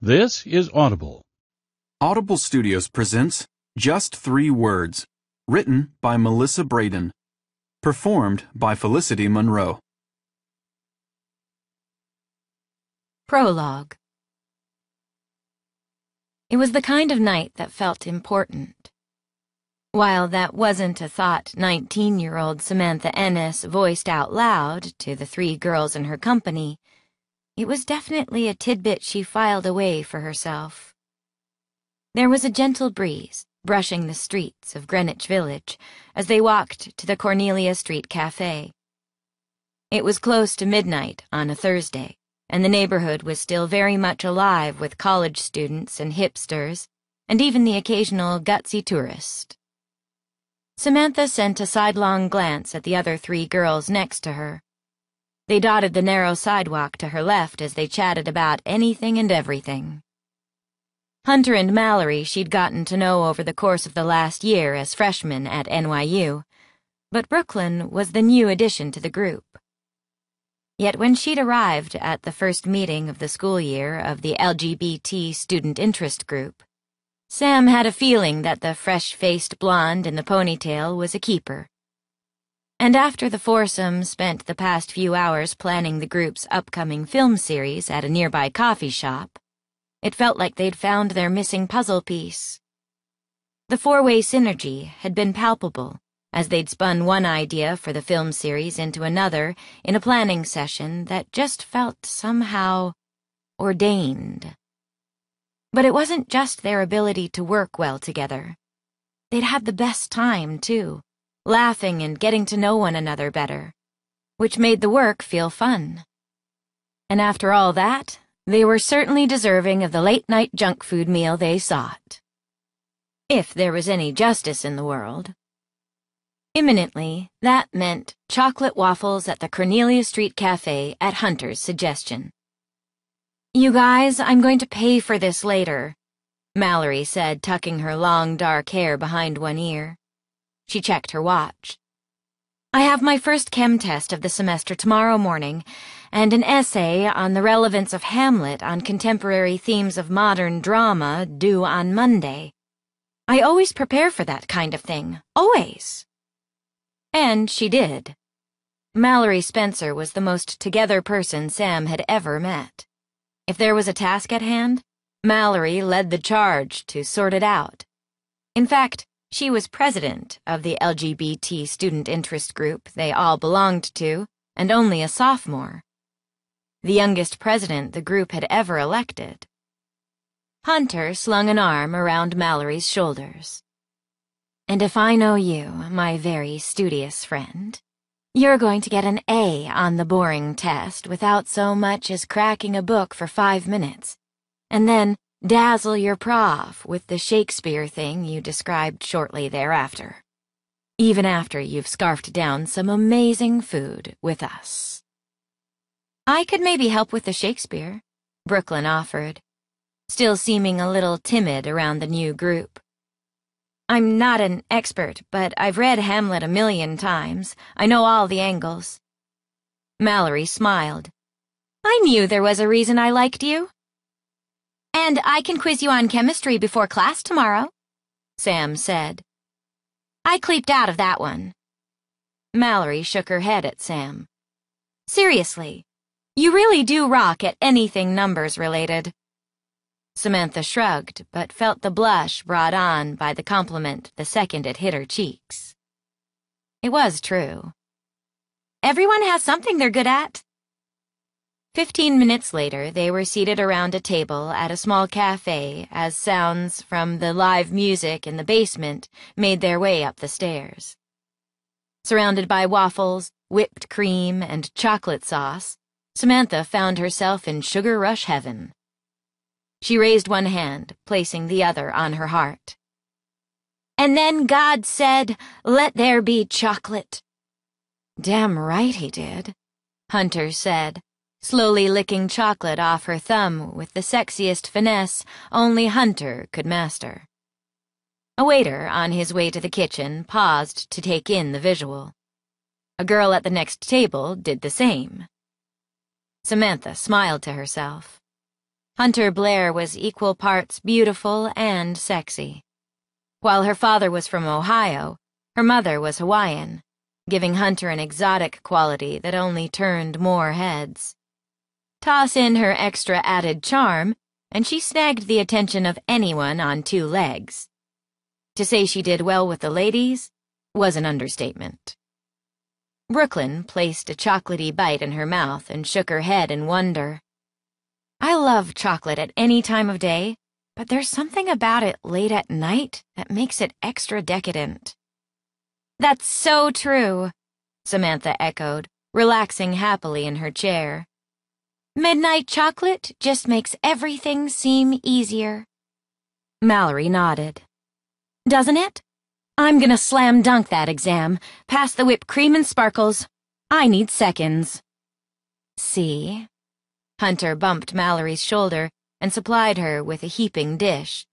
This is Audible. Audible Studios presents Just Three Words, written by Melissa Brayden, performed by Felicity Monroe. Prologue. It was the kind of night that felt important. While that wasn't a thought 19-year-old Samantha Ennis voiced out loud to the three girls in her company, it was definitely a tidbit she filed away for herself. There was a gentle breeze brushing the streets of Greenwich Village as they walked to the Cornelia Street Cafe. It was close to midnight on a Thursday, and the neighborhood was still very much alive with college students and hipsters, and even the occasional gutsy tourist. Samantha sent a sidelong glance at the other three girls next to her. They dotted the narrow sidewalk to her left as they chatted about anything and everything. Hunter and Mallory she'd gotten to know over the course of the last year as freshmen at NYU, but Brooklyn was the new addition to the group. Yet when she'd arrived at the first meeting of the school year of the LGBT student interest group, Sam had a feeling that the fresh-faced blonde in the ponytail was a keeper. And after the foursome spent the past few hours planning the group's upcoming film series at a nearby coffee shop, it felt like they'd found their missing puzzle piece. The four-way synergy had been palpable, as they'd spun one idea for the film series into another in a planning session that just felt somehow ordained. But it wasn't just their ability to work well together. They'd had the best time, too, laughing and getting to know one another better, which made the work feel fun. And after all that, they were certainly deserving of the late-night junk food meal they sought. If there was any justice in the world. Imminently, that meant chocolate waffles at the Cornelia Street Cafe at Hunter's suggestion. "You guys, I'm going to pay for this later," Mallory said, tucking her long, dark hair behind one ear. She checked her watch. "I have my first chem test of the semester tomorrow morning, and an essay on the relevance of Hamlet on contemporary themes of modern drama due on Monday. I always prepare for that kind of thing, always." And she did. Mallory Spencer was the most together person Sam had ever met. If there was a task at hand, Mallory led the charge to sort it out. In fact, she was president of the LGBT student interest group they all belonged to, and only a sophomore. The youngest president the group had ever elected. Hunter slung an arm around Mallory's shoulders. "And if I know you, my very studious friend, you're going to get an A on the boring test without so much as cracking a book for 5 minutes, and then dazzle your prof with the Shakespeare thing you described shortly thereafter, even after you've scarfed down some amazing food with us." "I could maybe help with the Shakespeare," Brooklyn offered, still seeming a little timid around the new group. "I'm not an expert, but I've read Hamlet 1,000,000 times. I know all the angles." Mallory smiled. "I knew there was a reason I liked you." "And I can quiz you on chemistry before class tomorrow," Sam said. "I cleeped out of that one." Mallory shook her head at Sam. "Seriously, you really do rock at anything numbers-related." Samantha shrugged, but felt the blush brought on by the compliment the second it hit her cheeks. It was true. Everyone has something they're good at. 15 minutes later, they were seated around a table at a small cafe as sounds from the live music in the basement made their way up the stairs. Surrounded by waffles, whipped cream, and chocolate sauce, Samantha found herself in sugar rush heaven. She raised one hand, placing the other on her heart. "And then God said, 'Let there be chocolate.'" "Damn right he did," Hunter said, slowly licking chocolate off her thumb with the sexiest finesse only Hunter could master. A waiter on his way to the kitchen paused to take in the visual. A girl at the next table did the same. Samantha smiled to herself. Hunter Blair was equal parts beautiful and sexy. While her father was from Ohio, her mother was Hawaiian, giving Hunter an exotic quality that only turned more heads. Toss in her extra added charm, and she snagged the attention of anyone on two legs. To say she did well with the ladies was an understatement. Brooklyn placed a chocolatey bite in her mouth and shook her head in wonder. I love chocolate at any time of day, but there's something about it late at night that makes it extra decadent. That's so true, Samantha echoed, relaxing happily in her chair. Midnight chocolate just makes everything seem easier. Mallory nodded. Doesn't it? I'm gonna slam dunk that exam. Pass the whipped cream and sparkles. I need seconds. See? Hunter bumped Mallory's shoulder and supplied her with a heaping dish.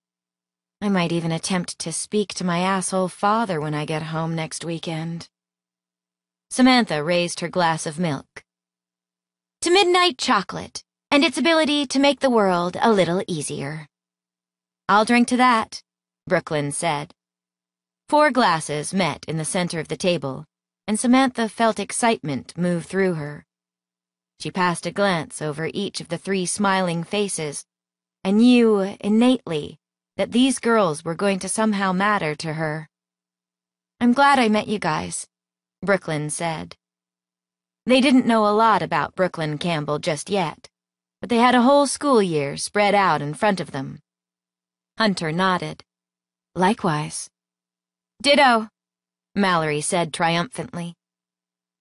I might even attempt to speak to my asshole father when I get home next weekend. Samantha raised her glass of milk. To midnight chocolate and its ability to make the world a little easier. I'll drink to that, Brooklyn said. 4 glasses met in the center of the table, and Samantha felt excitement move through her. She passed a glance over each of the 3 smiling faces and knew innately that these girls were going to somehow matter to her. I'm glad I met you guys, Brooklyn said. They didn't know a lot about Brooklyn Campbell just yet, but they had a whole school year spread out in front of them. Hunter nodded. Likewise. Ditto, Mallory said triumphantly.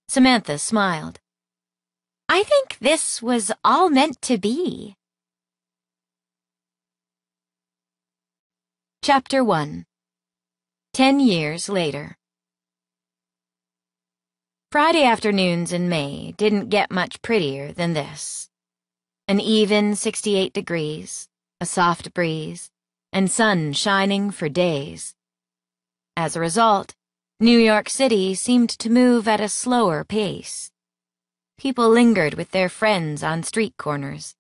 Samantha smiled. I think this was all meant to be. Chapter 1. 10 years later. Friday afternoons in May didn't get much prettier than this. An even 68 degrees, a soft breeze, and sun shining for days. As a result, New York City seemed to move at a slower pace. People lingered with their friends on street corners,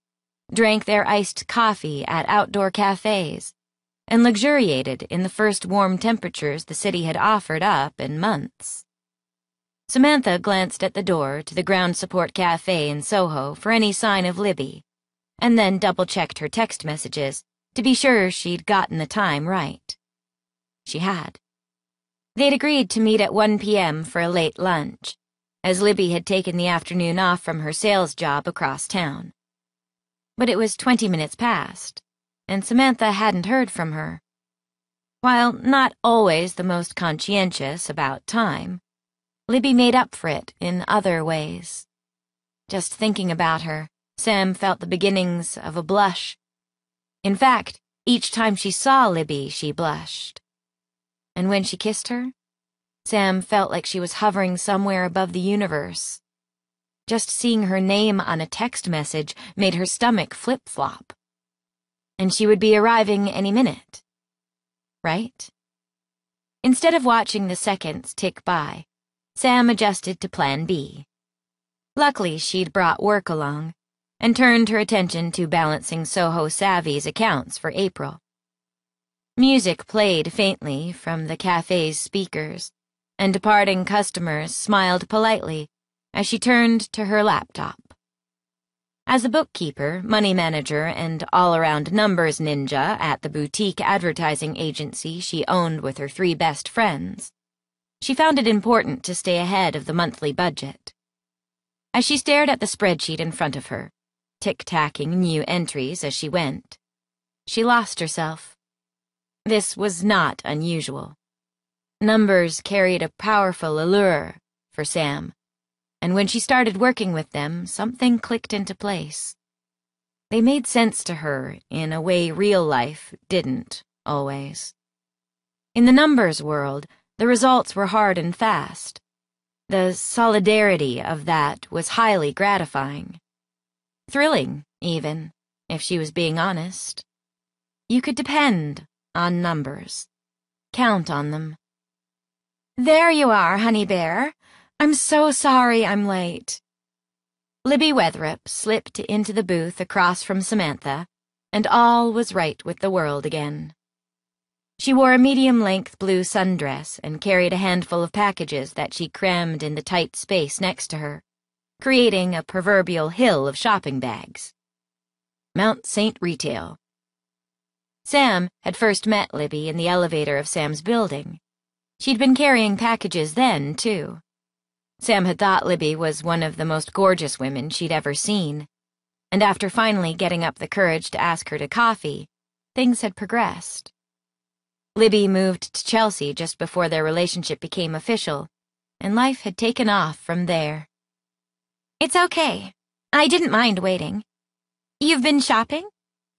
drank their iced coffee at outdoor cafes, and luxuriated in the first warm temperatures the city had offered up in months. Samantha glanced at the door to the Ground Support Cafe in Soho for any sign of Libby, and then double-checked her text messages to be sure she'd gotten the time right. She had. They'd agreed to meet at 1 p.m. for a late lunch, as Libby had taken the afternoon off from her sales job across town. But it was 20 minutes past, and Samantha hadn't heard from her. While not always the most conscientious about time, Libby made up for it in other ways. Just thinking about her, Sam felt the beginnings of a blush. In fact, each time she saw Libby, she blushed. And when she kissed her, Sam felt like she was hovering somewhere above the universe. Just seeing her name on a text message made her stomach flip-flop. And she would be arriving any minute, right? Instead of watching the seconds tick by, Sam adjusted to Plan B. Luckily, she'd brought work along and turned her attention to balancing Soho Savvy's accounts for April. Music played faintly from the cafe's speakers, and departing customers smiled politely as she turned to her laptop. As a bookkeeper, money manager, and all-around numbers ninja at the boutique advertising agency she owned with her 3 best friends, she found it important to stay ahead of the monthly budget. As she stared at the spreadsheet in front of her, tick-tacking new entries as she went, she lost herself. This was not unusual. Numbers carried a powerful allure for Sam, and when she started working with them, something clicked into place. They made sense to her in a way real life didn't always. In the numbers world, the results were hard and fast. The solidarity of that was highly gratifying. Thrilling, even, if she was being honest. You could depend on numbers. Count on them. There you are, honey bear. I'm so sorry I'm late. Libby Weatherup slipped into the booth across from Samantha and all was right with the world again. She wore a medium-length blue sundress and carried a handful of packages that she crammed in the tight space next to her, creating a proverbial hill of shopping bags. Mount St. Retail. Sam had first met Libby in the elevator of Sam's building. She'd been carrying packages then, too. Sam had thought Libby was one of the most gorgeous women she'd ever seen, and after finally getting up the courage to ask her to coffee, things had progressed. Libby moved to Chelsea just before their relationship became official, and life had taken off from there. "It's okay. I didn't mind waiting. You've been shopping?"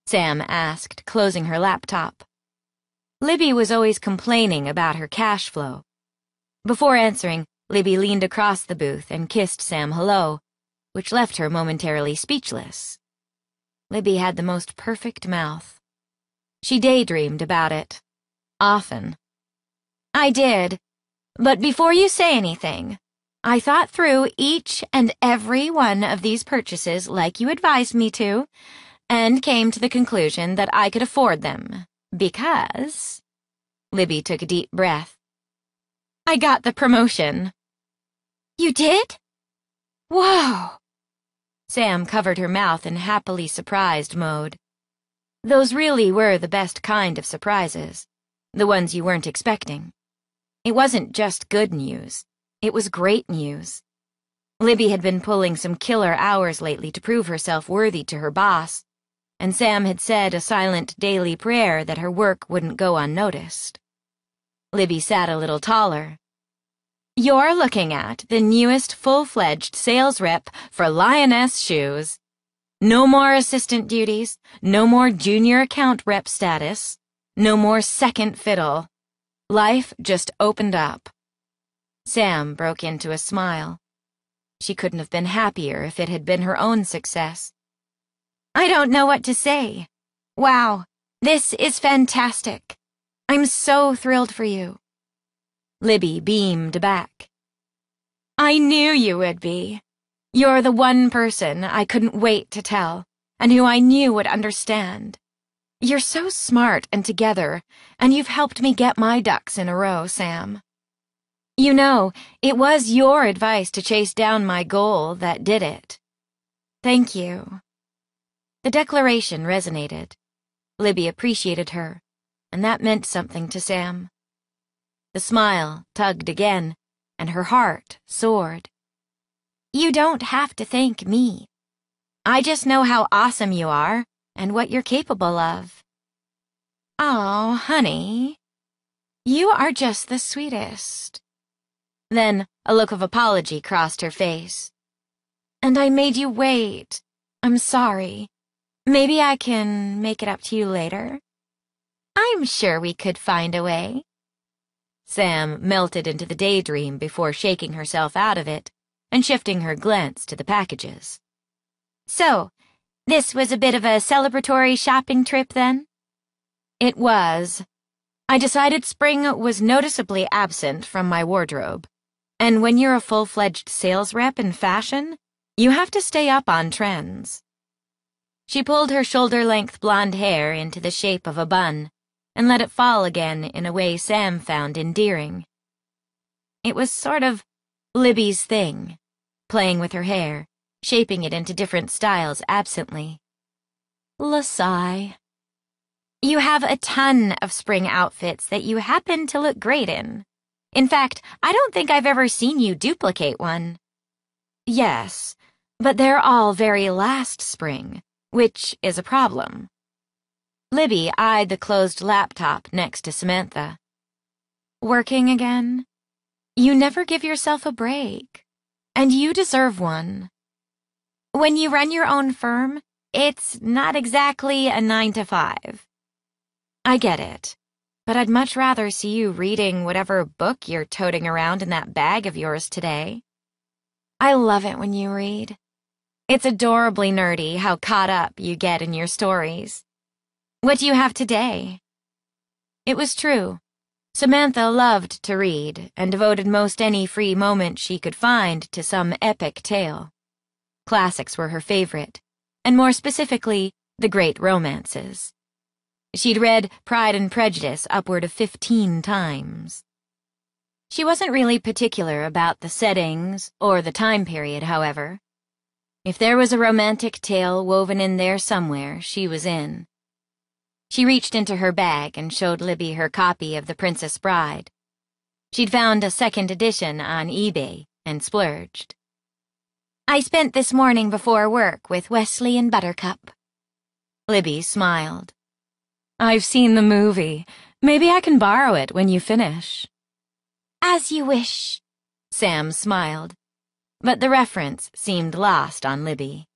Sam asked, closing her laptop. Libby was always complaining about her cash flow. Before answering, Libby leaned across the booth and kissed Sam hello, which left her momentarily speechless. Libby had the most perfect mouth. She daydreamed about it. Often. "I did. But before you say anything, I thought through each and every one of these purchases like you advised me to, and came to the conclusion that I could afford them, because—" Libby took a deep breath. "I got the promotion." "You did? Whoa!" Sam covered her mouth in happily surprised mode. Those really were the best kind of surprises. The ones you weren't expecting. It wasn't just good news. It was great news. Libby had been pulling some killer hours lately to prove herself worthy to her boss, and Sam had said a silent daily prayer that her work wouldn't go unnoticed. Libby sat a little taller. "You're looking at the newest full-fledged sales rep for Lioness Shoes. No more assistant duties, no more junior account rep status. No more second fiddle. Life just opened up." Sam broke into a smile. She couldn't have been happier if it had been her own success. "I don't know what to say. Wow, this is fantastic. I'm so thrilled for you." Libby beamed back. "I knew you would be. You're the one person I couldn't wait to tell, and who I knew would understand. You're so smart and together, and you've helped me get my ducks in a row, Sam. You know, it was your advice to chase down my goal that did it. Thank you." The declaration resonated. Libby appreciated her, and that meant something to Sam. The smile tugged again, and her heart soared. "You don't have to thank me. I just know how awesome you are and what you're capable of." "Oh, honey, you are just the sweetest." Then a look of apology crossed her face. "And I made you wait. I'm sorry. Maybe I can make it up to you later." "I'm sure we could find a way." Sam melted into the daydream before shaking herself out of it and shifting her glance to the packages. "So, this was a bit of a celebratory shopping trip, then?" "It was. I decided spring was noticeably absent from my wardrobe. And when you're a full-fledged sales rep in fashion, you have to stay up on trends." She pulled her shoulder-length blonde hair into the shape of a bun and let it fall again in a way Sam found endearing. It was sort of Libby's thing, playing with her hair, shaping it into different styles absently. Sigh. "You have a ton of spring outfits that you happen to look great in. In fact, I don't think I've ever seen you duplicate one." "Yes, but they're all very last spring, which is a problem." Libby eyed the closed laptop next to Samantha. "Working again? You never give yourself a break, and you deserve one. When you run your own firm, it's not exactly a 9-to-5. I get it, but I'd much rather see you reading whatever book you're toting around in that bag of yours today. I love it when you read. It's adorably nerdy how caught up you get in your stories. What do you have today?" It was true. Samantha loved to read and devoted most any free moment she could find to some epic tale. Classics were her favorite, and more specifically, the great romances. She'd read Pride and Prejudice upward of 15 times. She wasn't really particular about the settings or the time period, however. If there was a romantic tale woven in there somewhere, she was in. She reached into her bag and showed Libby her copy of The Princess Bride. She'd found a second edition on eBay and splurged. "I spent this morning before work with Wesley and Buttercup." Libby smiled. "I've seen the movie. Maybe I can borrow it when you finish." "As you wish," Sam smiled, but the reference seemed lost on Libby.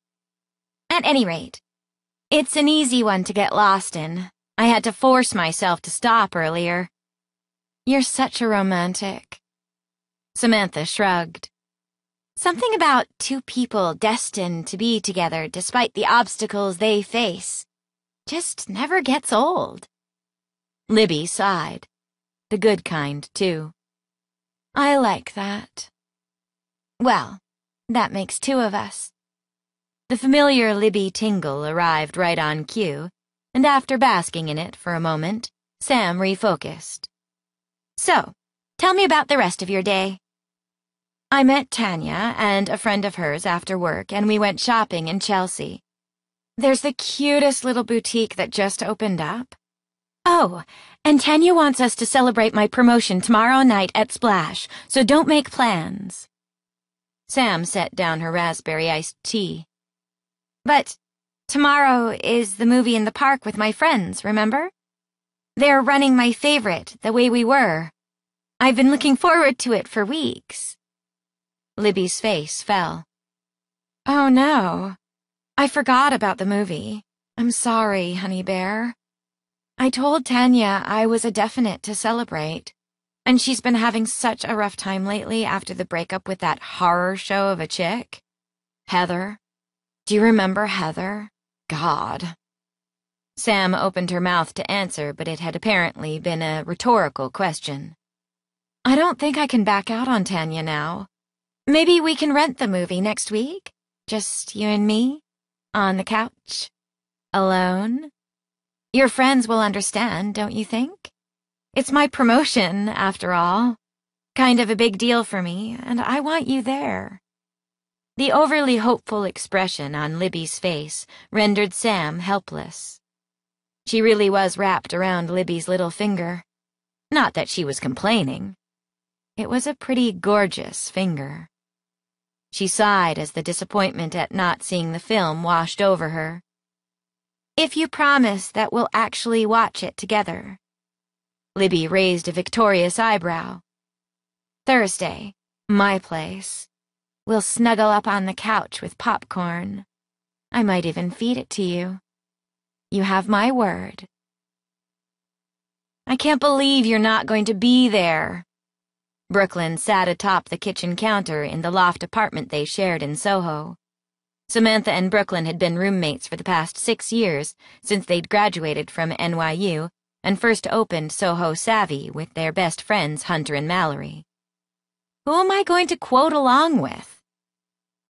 "At any rate, it's an easy one to get lost in. I had to force myself to stop earlier." "You're such a romantic." Samantha shrugged. "Something about two people destined to be together despite the obstacles they face just never gets old." Libby sighed. The good kind, too. "I like that." "Well, that makes two of us." The familiar Libby tingle arrived right on cue, and after basking in it for a moment, Sam refocused. "So, tell me about the rest of your day." "I met Tanya and a friend of hers after work, and we went shopping in Chelsea. There's the cutest little boutique that just opened up." "Oh, and Tanya wants us to celebrate my promotion tomorrow night at Splash, so don't make plans." Sam set down her raspberry iced tea. "But tomorrow is the movie in the park with my friends, remember? They're running my favorite, The Way We Were. I've been looking forward to it for weeks." Libby's face fell. "Oh, no. I forgot about the movie. I'm sorry, Honey Bear. I told Tanya I was a definite to celebrate, and she's been having such a rough time lately after the breakup with that horror show of a chick. Heather. Do you remember Heather? God." Sam opened her mouth to answer, but it had apparently been a rhetorical question. "I don't think I can back out on Tanya now. Maybe we can rent the movie next week? Just you and me? On the couch? Alone? Your friends will understand, don't you think? It's my promotion, after all. Kind of a big deal for me, and I want you there." The overly hopeful expression on Libby's face rendered Sam helpless. She really was wrapped around Libby's little finger. Not that she was complaining. It was a pretty gorgeous finger. She sighed as the disappointment at not seeing the film washed over her. "If you promise that we'll actually watch it together." Libby raised a victorious eyebrow. "Thursday, my place. We'll snuggle up on the couch with popcorn. I might even feed it to you. You have my word." "I can't believe you're not going to be there." Brooklyn sat atop the kitchen counter in the loft apartment they shared in Soho. Samantha and Brooklyn had been roommates for the past 6 years, since they'd graduated from NYU and first opened Soho Savvy with their best friends Hunter and Mallory. "Who am I going to quote along with?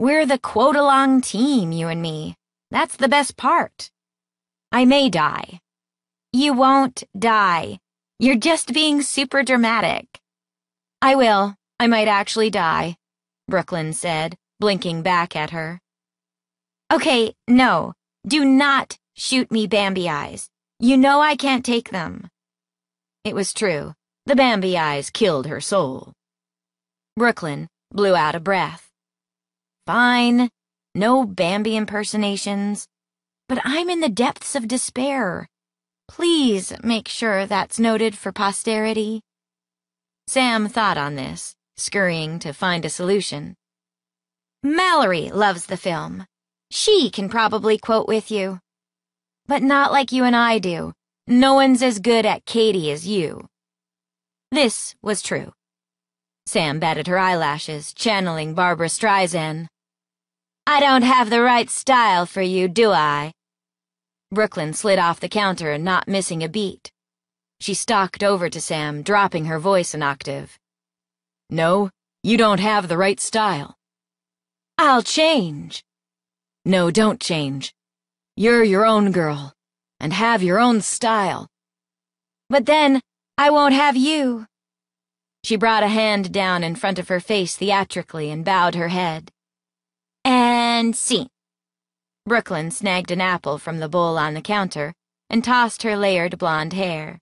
We're the quote-along team, you and me. That's the best part." "I may die." "You won't die. You're just being super dramatic." "I will. I might actually die," Brooklyn said, blinking back at her. "Okay, no. Do not shoot me Bambi eyes. You know I can't take them." It was true. The Bambi eyes killed her soul. Brooklyn blew out a breath. "Fine. No Bambi impersonations. But I'm in the depths of despair. Please make sure that's noted for posterity." Sam thought on this, scurrying to find a solution. "Mallory loves the film. She can probably quote with you. But not like you and I do. No one's as good at Katie as you." This was true. Sam batted her eyelashes, channeling Barbara Streisand. "I don't have the right style for you, do I?" Brooklyn slid off the counter, not missing a beat. She stalked over to Sam, dropping her voice an octave. "No, you don't have the right style." "I'll change." "No, don't change. You're your own girl, and have your own style. But then, I won't have you. She brought a hand down in front of her face theatrically and bowed her head. And scene. Brooklyn snagged an apple from the bowl on the counter and tossed her layered blonde hair.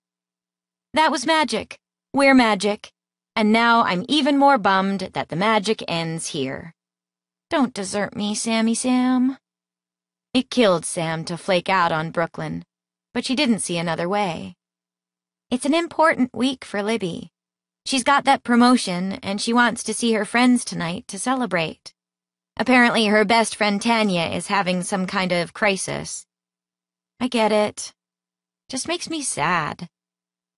That was magic. We're magic. And now I'm even more bummed that the magic ends here. Don't desert me, Sammy Sam. It killed Sam to flake out on Brooklyn, but she didn't see another way. It's an important week for Libby. She's got that promotion, and she wants to see her friends tonight to celebrate. Apparently her best friend Tanya is having some kind of crisis. I get it. Just makes me sad,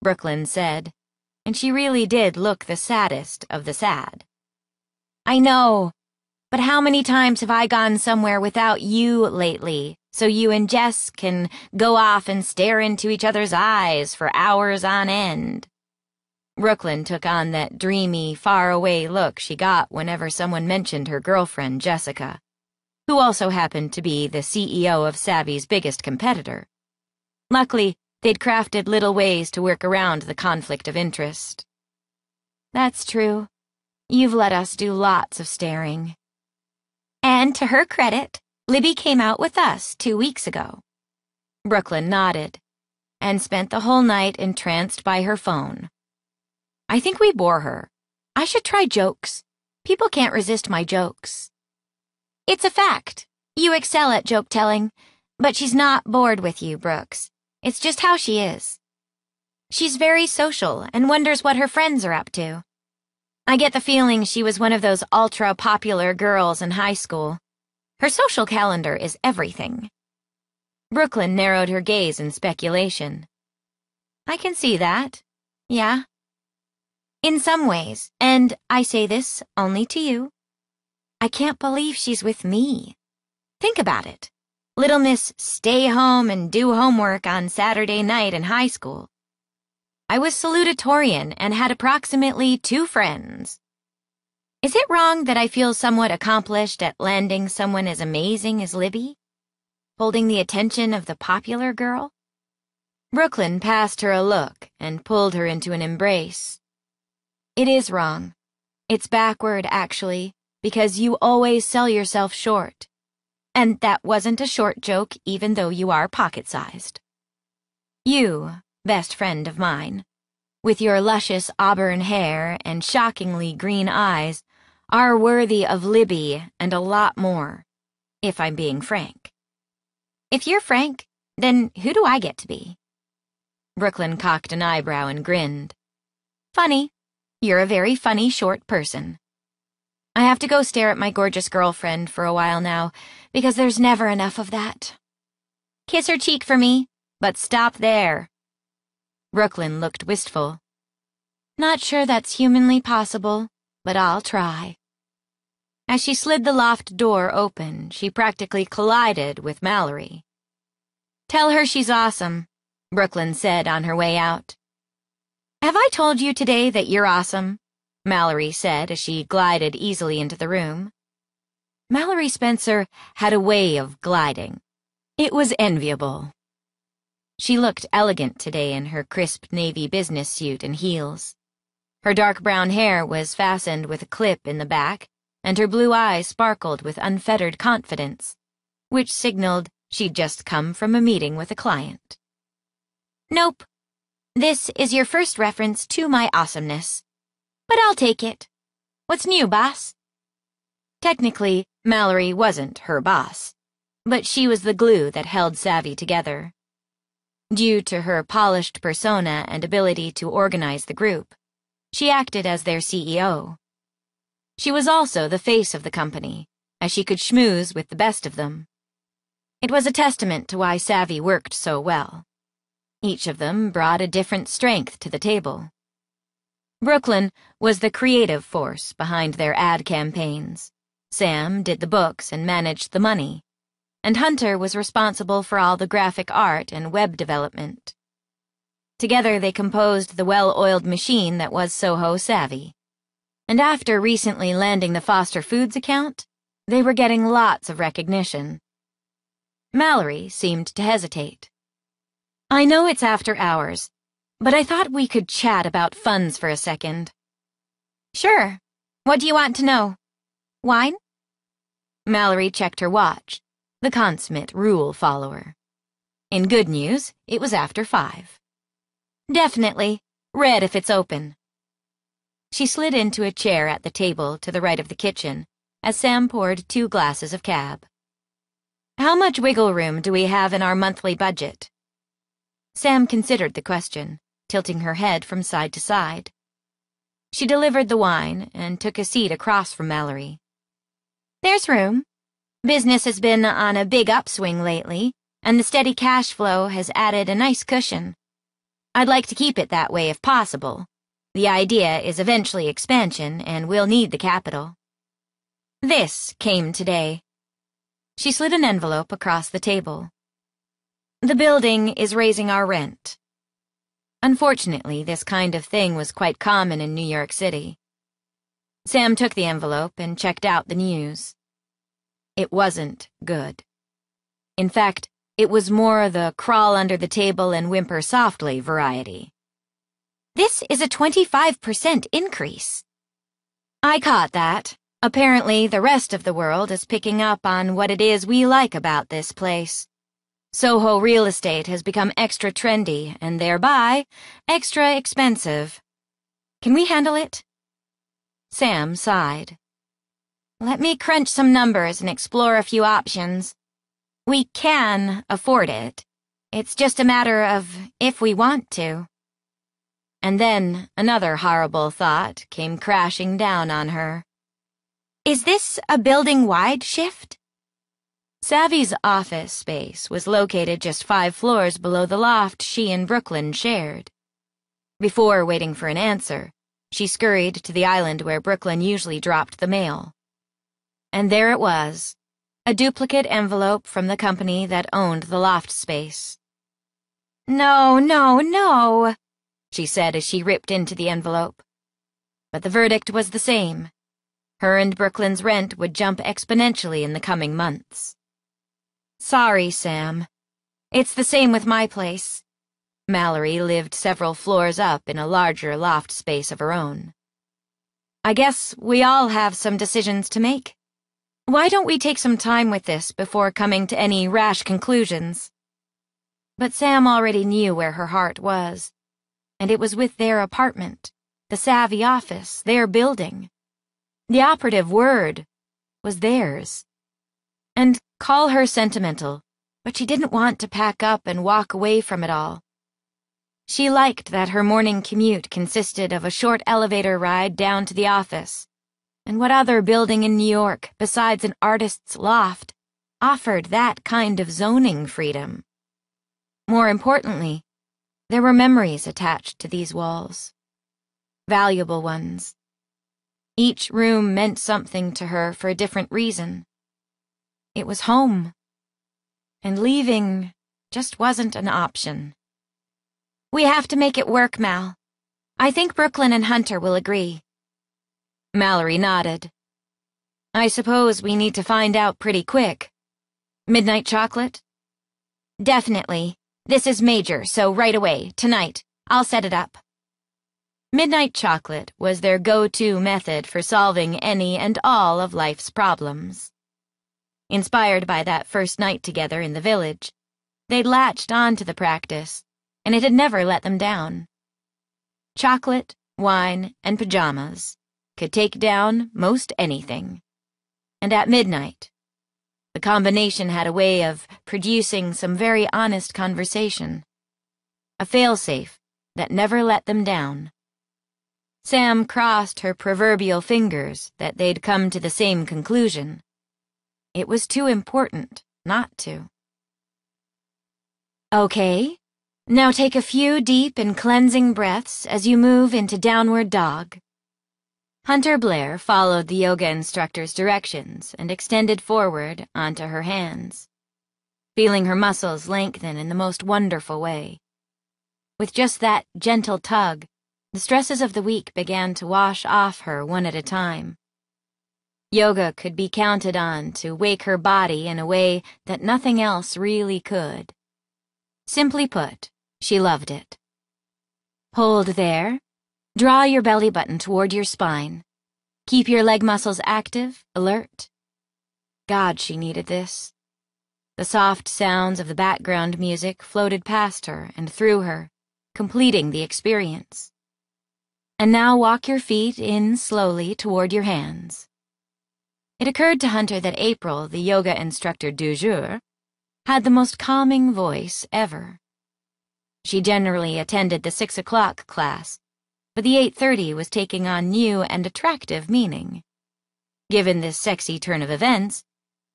Brooklyn said, and she really did look the saddest of the sad. I know, but how many times have I gone somewhere without you lately, so you and Jess can go off and stare into each other's eyes for hours on end? Brooklyn took on that dreamy, faraway look she got whenever someone mentioned her girlfriend, Jessica, who also happened to be the CEO of Savvy's biggest competitor. Luckily, they'd crafted little ways to work around the conflict of interest. That's true. You've let us do lots of staring. And to her credit, Libby came out with us 2 weeks ago. Brooklyn nodded and spent the whole night entranced by her phone. I think we bore her. I should try jokes. People can't resist my jokes. It's a fact. You excel at joke-telling, but she's not bored with you, Brooks. It's just how she is. She's very social and wonders what her friends are up to. I get the feeling she was one of those ultra-popular girls in high school. Her social calendar is everything. Brooklyn narrowed her gaze in speculation. I can see that. Yeah. In some ways, and I say this only to you, I can't believe she's with me. Think about it. Little Miss stay home and do homework on Saturday night in high school. I was salutatorian and had approximately 2 friends. Is it wrong that I feel somewhat accomplished at landing someone as amazing as Libby? Holding the attention of the popular girl? Brooklyn passed her a look and pulled her into an embrace. It is wrong. It's backward, actually, because you always sell yourself short. And that wasn't a short joke, even though you are pocket-sized. You, best friend of mine, with your luscious auburn hair and shockingly green eyes, are worthy of Libby and a lot more, if I'm being frank. If you're frank, then who do I get to be? Brooklyn cocked an eyebrow and grinned. Funny. You're a very funny, short person. I have to go stare at my gorgeous girlfriend for a while now, because there's never enough of that. Kiss her cheek for me, but stop there. Brooklyn looked wistful. Not sure that's humanly possible, but I'll try. As she slid the loft door open, she practically collided with Mallory. Tell her she's awesome, Brooklyn said on her way out. Have I told you today that you're awesome? Mallory said as she glided easily into the room. Mallory Spencer had a way of gliding. It was enviable. She looked elegant today in her crisp navy business suit and heels. Her dark brown hair was fastened with a clip in the back, and her blue eyes sparkled with unfettered confidence, which signaled she'd just come from a meeting with a client. Nope. This is your first reference to my awesomeness. But I'll take it. What's new, boss? Technically, Mallory wasn't her boss, but she was the glue that held Savvy together. Due to her polished persona and ability to organize the group, she acted as their CEO. She was also the face of the company, as she could schmooze with the best of them. It was a testament to why Savvy worked so well. Each of them brought a different strength to the table. Brooklyn was the creative force behind their ad campaigns. Sam did the books and managed the money. And Hunter was responsible for all the graphic art and web development. Together they composed the well-oiled machine that was Soho Savvy. And after recently landing the Foster Foods account, they were getting lots of recognition. Mallory seemed to hesitate. I know it's after hours, but I thought we could chat about funds for a second. Sure. What do you want to know? Wine? Mallory checked her watch, the consummate rule follower. In good news, it was after 5. Definitely. Red if it's open. She slid into a chair at the table to the right of the kitchen as Sam poured 2 glasses of cab. How much wiggle room do we have in our monthly budget? Sam considered the question, tilting her head from side to side. She delivered the wine and took a seat across from Mallory. There's room. Business has been on a big upswing lately, and the steady cash flow has added a nice cushion. I'd like to keep it that way if possible. The idea is eventually expansion, and we'll need the capital. This came today. She slid an envelope across the table. The building is raising our rent. Unfortunately, this kind of thing was quite common in New York City. Sam took the envelope and checked out the news. It wasn't good. In fact, it was more the crawl under the table and whimper softly variety. This is a 25% increase. I caught that. Apparently, the rest of the world is picking up on what it is we like about this place. Soho real estate has become extra trendy and thereby extra expensive. Can we handle it? Sam sighed. Let me crunch some numbers and explore a few options. We can afford it. It's just a matter of if we want to. And then another horrible thought came crashing down on her. Is this a building-wide shift? Savvy's office space was located just 5 floors below the loft she and Brooklyn shared. Before waiting for an answer, she scurried to the island where Brooklyn usually dropped the mail. And there it was, a duplicate envelope from the company that owned the loft space. No, no, no, she said as she ripped into the envelope. But the verdict was the same. Her and Brooklyn's rent would jump exponentially in the coming months. Sorry, Sam. It's the same with my place. Mallory lived several floors up in a larger loft space of her own. I guess we all have some decisions to make. Why don't we take some time with this before coming to any rash conclusions? But Sam already knew where her heart was, and it was with their apartment, the Savvy office, their building. The operative word was theirs. And call her sentimental, but she didn't want to pack up and walk away from it all. She liked that her morning commute consisted of a short elevator ride down to the office, and what other building in New York besides an artist's loft offered that kind of zoning freedom. More importantly, there were memories attached to these walls. Valuable ones. Each room meant something to her for a different reason. It was home, and leaving just wasn't an option. We have to make it work, Mal. I think Brooklyn and Hunter will agree. Mallory nodded. I suppose we need to find out pretty quick. Midnight chocolate? Definitely. This is major, so right away, tonight, I'll set it up. Midnight chocolate was their go-to method for solving any and all of life's problems. Inspired by that first night together in the village, they'd latched on to the practice, and it had never let them down. Chocolate, wine, and pajamas could take down most anything. And at midnight, the combination had a way of producing some very honest conversation, a fail-safe that never let them down. Sam crossed her proverbial fingers that they'd come to the same conclusion. It was too important not to. Okay, now take a few deep and cleansing breaths as you move into downward dog. Hunter Blair followed the yoga instructor's directions and extended forward onto her hands, feeling her muscles lengthen in the most wonderful way. With just that gentle tug, the stresses of the week began to wash off her one at a time. Yoga could be counted on to wake her body in a way that nothing else really could. Simply put, she loved it. Hold there. Draw your belly button toward your spine. Keep your leg muscles active, alert. God, she needed this. The soft sounds of the background music floated past her and through her, completing the experience. And now walk your feet in slowly toward your hands. It occurred to Hunter that April, the yoga instructor du jour, had the most calming voice ever. She generally attended the 6 o'clock class, but the 8:30 was taking on new and attractive meaning. Given this sexy turn of events,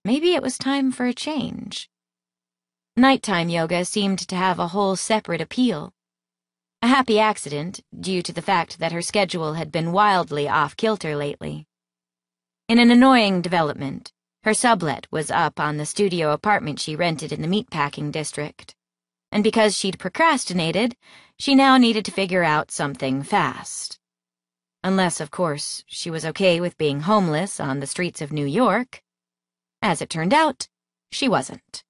maybe it was time for a change. Nighttime yoga seemed to have a whole separate appeal. A happy accident, due to the fact that her schedule had been wildly off-kilter lately. In an annoying development, her sublet was up on the studio apartment she rented in the meatpacking district, and because she'd procrastinated, she now needed to figure out something fast. Unless, of course, she was okay with being homeless on the streets of New York. As it turned out, she wasn't.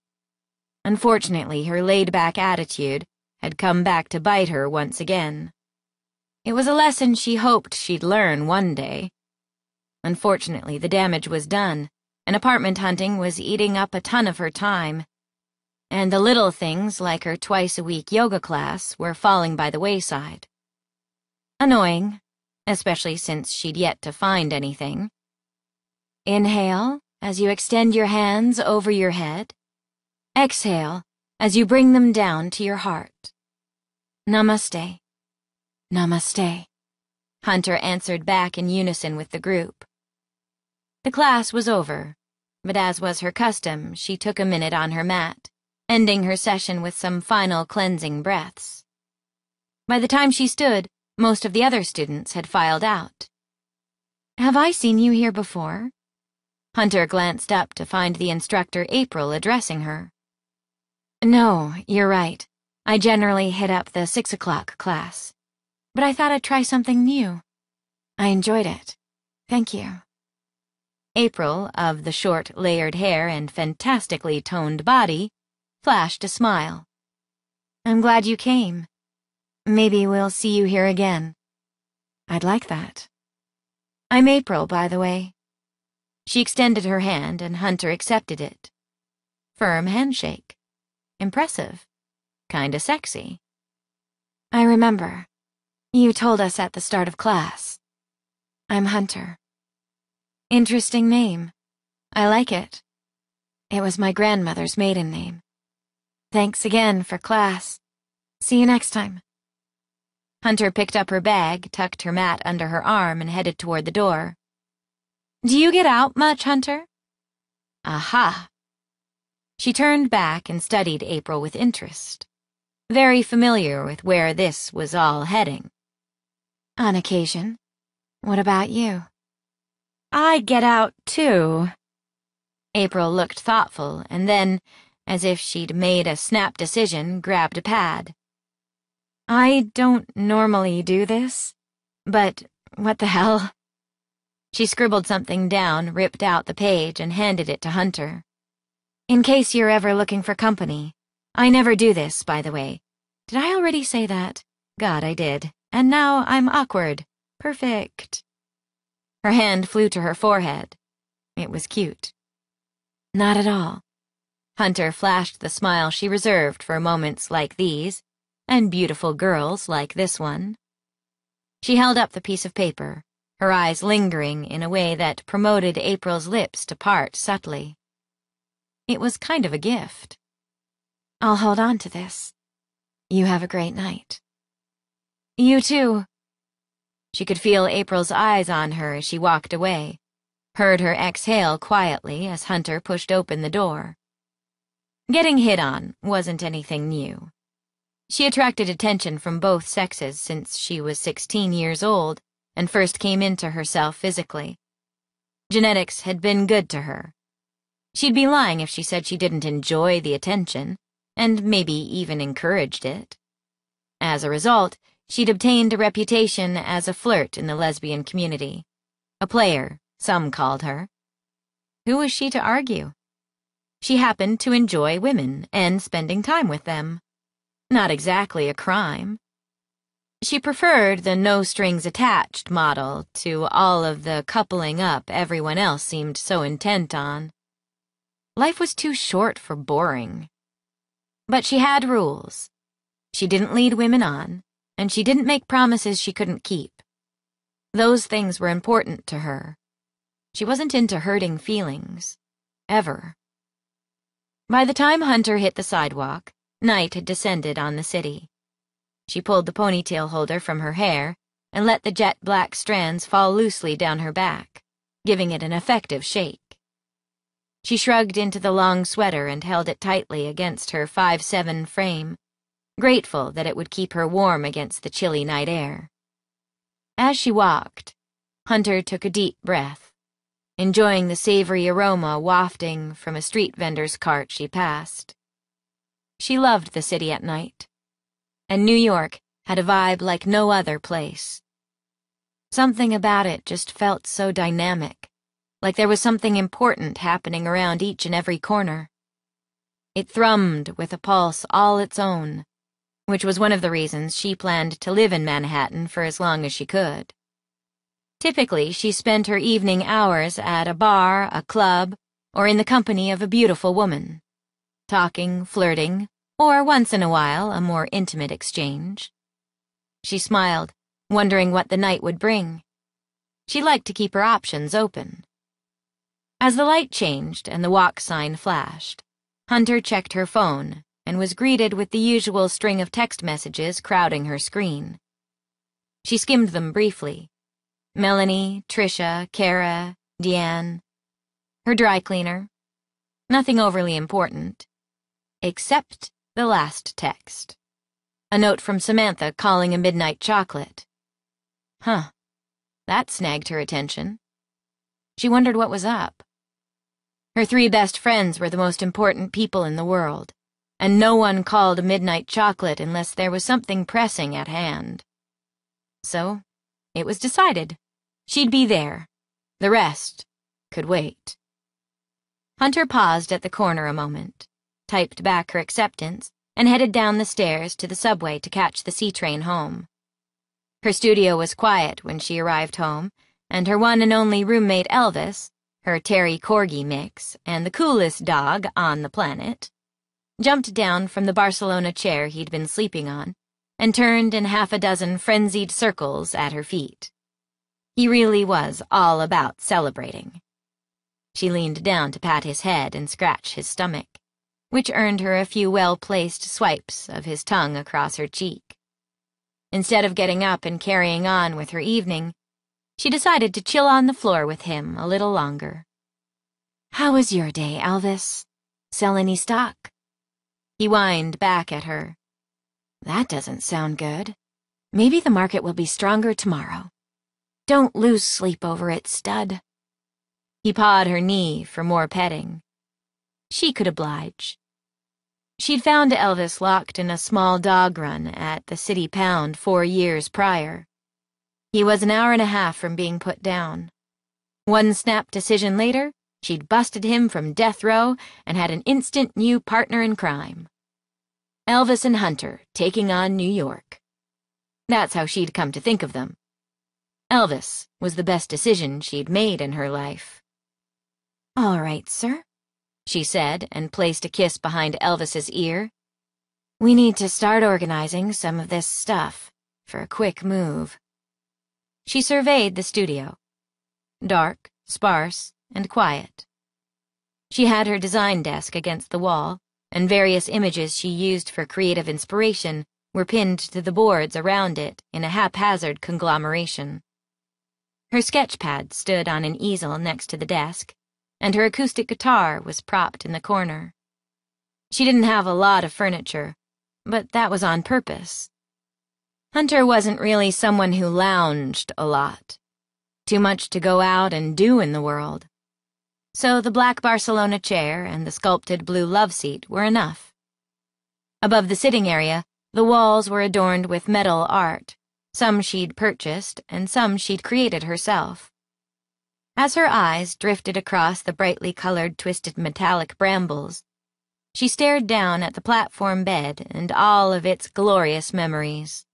Unfortunately, her laid-back attitude had come back to bite her once again. It was a lesson she hoped she'd learn one day. Unfortunately, the damage was done, and apartment hunting was eating up a ton of her time, and the little things like her twice-a-week yoga class were falling by the wayside. Annoying, especially since she'd yet to find anything. Inhale as you extend your hands over your head. Exhale as you bring them down to your heart. Namaste. Namaste. Hunter answered back in unison with the group. The class was over, but as was her custom, she took a minute on her mat, ending her session with some final cleansing breaths. By the time she stood, most of the other students had filed out. "Have I seen you here before?" Hunter glanced up to find the instructor April addressing her. "No, you're right. I generally hit up the 6 o'clock class. But I thought I'd try something new. I enjoyed it. Thank you." April, of the short, layered hair and fantastically toned body, flashed a smile. "I'm glad you came. Maybe we'll see you here again." "I'd like that." "I'm April, by the way." She extended her hand, and Hunter accepted it. Firm handshake. Impressive. Kinda sexy. "I remember. You told us at the start of class. I'm Hunter." "Interesting name. I like it. It was my grandmother's maiden name. Thanks again for class. See you next time." Hunter picked up her bag, tucked her mat under her arm, and headed toward the door. "Do you get out much, Hunter?" "Aha." She turned back and studied April with interest, very familiar with where this was all heading. "On occasion. What about you?" "I get out, too." April looked thoughtful and then, as if she'd made a snap decision, grabbed a pad. "I don't normally do this, but what the hell?" She scribbled something down, ripped out the page, and handed it to Hunter. "In case you're ever looking for company. I never do this, by the way. Did I already say that? God, I did. And now I'm awkward. Perfect." Her hand flew to her forehead. It was cute. "Not at all." Hunter flashed the smile she reserved for moments like these, and beautiful girls like this one. She held up the piece of paper, her eyes lingering in a way that promoted April's lips to part subtly. It was kind of a gift. "I'll hold on to this. You have a great night." "You too." She could feel April's eyes on her as she walked away, heard her exhale quietly as Hunter pushed open the door. Getting hit on wasn't anything new. She attracted attention from both sexes since she was 16 years old and first came into herself physically. Genetics had been good to her. She'd be lying if she said she didn't enjoy the attention, and maybe even encouraged it. As a result, she'd obtained a reputation as a flirt in the lesbian community. A player, some called her, Who was she to argue? She happened to enjoy women and spending time with them. Not exactly a crime. She preferred the no-strings-attached model to all of the coupling up everyone else seemed so intent on. Life was too short for boring. But she had rules. She didn't lead women on, and she didn't make promises she couldn't keep. Those things were important to her. She wasn't into hurting feelings. Ever. By the time Hunter hit the sidewalk, night had descended on the city. She pulled the ponytail holder from her hair and let the jet-black strands fall loosely down her back, giving it an effective shake. She shrugged into the long sweater and held it tightly against her 5'7" frame, grateful that it would keep her warm against the chilly night air. As she walked, Hunter took a deep breath, enjoying the savory aroma wafting from a street vendor's cart she passed. She loved the city at night. And New York had a vibe like no other place. Something about it just felt so dynamic, like there was something important happening around each and every corner. It thrummed with a pulse all its own, which was one of the reasons she planned to live in Manhattan for as long as she could. Typically, she spent her evening hours at a bar, a club, or in the company of a beautiful woman, talking, flirting, or once in a while, a more intimate exchange. She smiled, wondering what the night would bring. She liked to keep her options open. As the light changed and the walk sign flashed, Hunter checked her phone and was greeted with the usual string of text messages crowding her screen. She skimmed them briefly. Melanie, Trisha, Kara, Deanne. Her dry cleaner. Nothing overly important. Except the last text. A note from Samantha calling a midnight chocolate. Huh. That snagged her attention. She wondered what was up. Her three best friends were the most important people in the world, and no one called a midnight chocolate unless there was something pressing at hand. So, it was decided. She'd be there. The rest could wait. Hunter paused at the corner a moment, typed back her acceptance, and headed down the stairs to the subway to catch the C train home. Her studio was quiet when she arrived home, and her one and only roommate Elvis, her Terry Corgi mix, and the coolest dog on the planet, jumped down from the Barcelona chair he'd been sleeping on, and turned in half a dozen frenzied circles at her feet. He really was all about celebrating. She leaned down to pat his head and scratch his stomach, which earned her a few well-placed swipes of his tongue across her cheek. Instead of getting up and carrying on with her evening, she decided to chill on the floor with him a little longer. "How was your day, Elvis? Sell any stock?" He whined back at her. "That doesn't sound good. Maybe the market will be stronger tomorrow. Don't lose sleep over it, stud." He pawed her knee for more petting. She could oblige. She'd found Elvis locked in a small dog run at the City Pound 4 years prior. He was an hour and a half from being put down. One snap decision later, she'd busted him from death row and had an instant new partner in crime. Elvis and Hunter taking on New York. That's how she'd come to think of them. Elvis was the best decision she'd made in her life. "All right, sir," she said, and placed a kiss behind Elvis's ear. "We need to start organizing some of this stuff for a quick move." She surveyed the studio. Dark, sparse, and quiet. She had her design desk against the wall, and various images she used for creative inspiration were pinned to the boards around it in a haphazard conglomeration. Her sketch pad stood on an easel next to the desk, and her acoustic guitar was propped in the corner. She didn't have a lot of furniture, but that was on purpose. Hunter wasn't really someone who lounged a lot. Too much to go out and do in the world. So the black Barcelona chair and the sculpted blue love seat were enough. Above the sitting area, the walls were adorned with metal art, some she'd purchased and some she'd created herself. as her eyes drifted across the brightly colored, twisted metallic brambles. She stared down at the platform bed and all of its glorious memories.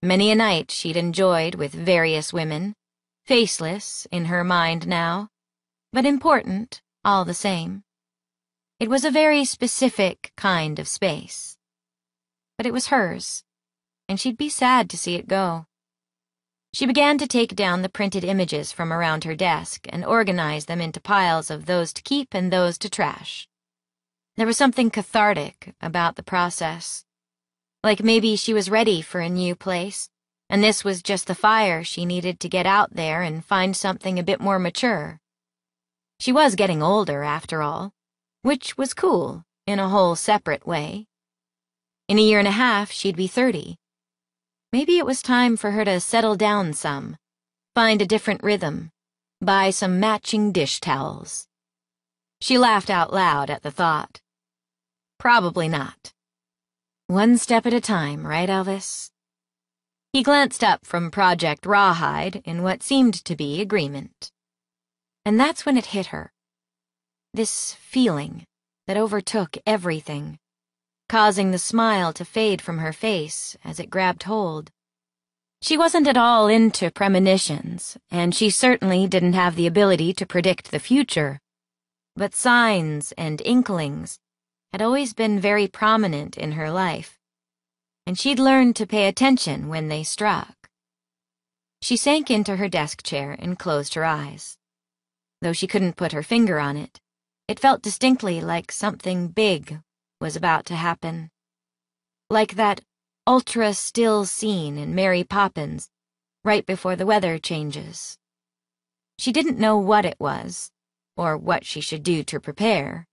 Many a night she'd enjoyed with various women, faceless in her mind now, but important all the same. It was a very specific kind of space. But it was hers, and she'd be sad to see it go. She began to take down the printed images from around her desk and organize them into piles of those to keep and those to trash. There was something cathartic about the process. Like maybe she was ready for a new place, and this was just the fire she needed to get out there and find something a bit more mature. She was getting older, after all, which was cool in a whole separate way. In a year and a half, she'd be 30. Maybe it was time for her to settle down some, find a different rhythm, buy some matching dish towels. She laughed out loud at the thought. Probably not. One step at a time, right, Elvis? He glanced up from Project Rawhide in what seemed to be agreement. And that's when it hit her. This feeling that overtook everything, causing the smile to fade from her face as it grabbed hold. She wasn't at all into premonitions, and she certainly didn't have the ability to predict the future. But signs and inklings had always been very prominent in her life, and she'd learned to pay attention when they struck. She sank into her desk chair and closed her eyes. Though she couldn't put her finger on it, it felt distinctly like something big was about to happen. Like that ultra-still scene in Mary Poppins, right before the weather changes. She didn't know what it was, or what she should do to prepare,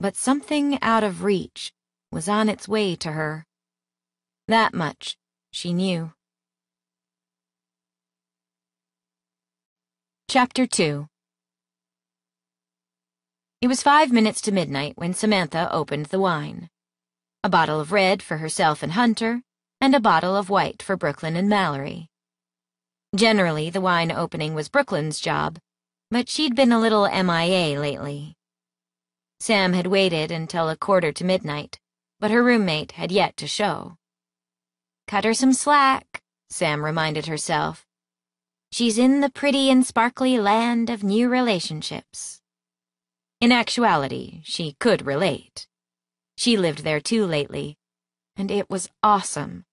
but something out of reach was on its way to her. That much she knew. Chapter 2. It was 5 minutes to midnight when Samantha opened the wine. A bottle of red for herself and Hunter, and a bottle of white for Brooklyn and Mallory. Generally, the wine opening was Brooklyn's job, but she'd been a little MIA lately. Sam had waited until 1:45, but her roommate had yet to show. Cut her some slack, Sam reminded herself. She's in the pretty and sparkly land of new relationships. In actuality, she could relate. She lived there too lately, and it was awesome.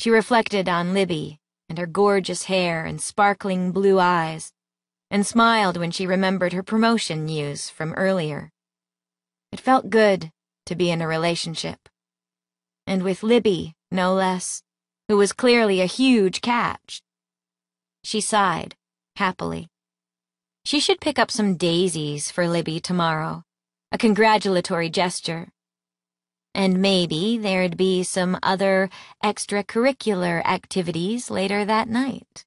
She reflected on Libby and her gorgeous hair and sparkling blue eyes, and smiled when she remembered her promotion news from earlier. It felt good to be in a relationship. And with Libby, no less, who was clearly a huge catch. She sighed, happily. She should pick up some daisies for Libby tomorrow, a congratulatory gesture. And maybe there'd be some other extracurricular activities later that night.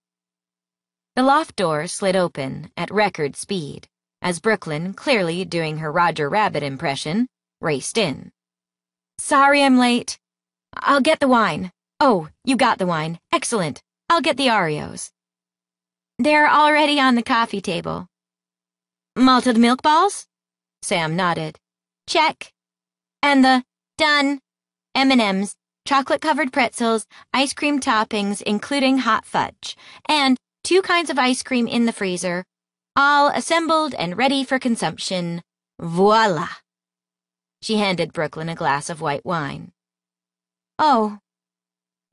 The loft door slid open at record speed, as Brooklyn, clearly doing her Roger Rabbit impression, raced in. Sorry I'm late. I'll get the wine. Oh, you got the wine. Excellent. I'll get the Oreos. They're already on the coffee table. Malted milk balls? Sam nodded. Check. And the done M&Ms, chocolate-covered pretzels, ice cream toppings, including hot fudge, and 2 kinds of ice cream in the freezer, all assembled and ready for consumption. Voila! She handed Brooklyn a glass of white wine. Oh.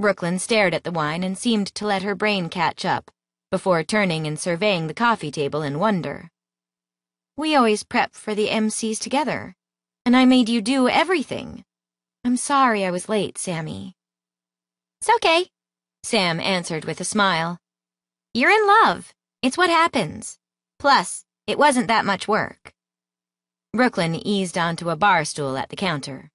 Brooklyn stared at the wine and seemed to let her brain catch up, before turning and surveying the coffee table in wonder. We always prep for the MCs together, and I made you do everything. I'm sorry I was late, Sammy. It's okay, Sam answered with a smile. You're in love. It's what happens. Plus, it wasn't that much work. Brooklyn eased onto a bar stool at the counter.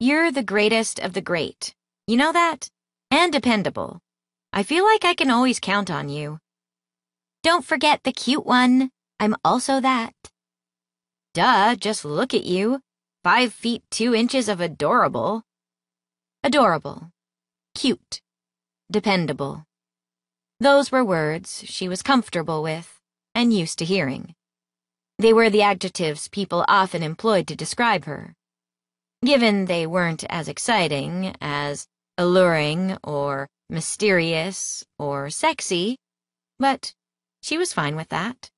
You're the greatest of the great. You know that? And dependable. I feel like I can always count on you. Don't forget the cute one. I'm also that. Duh, just look at you. 5 feet 2 inches of adorable. Adorable. Cute. Dependable. Those were words she was comfortable with, and used to hearing. They were the adjectives people often employed to describe her. Given they weren't as exciting as alluring or mysterious or sexy, but she was fine with that.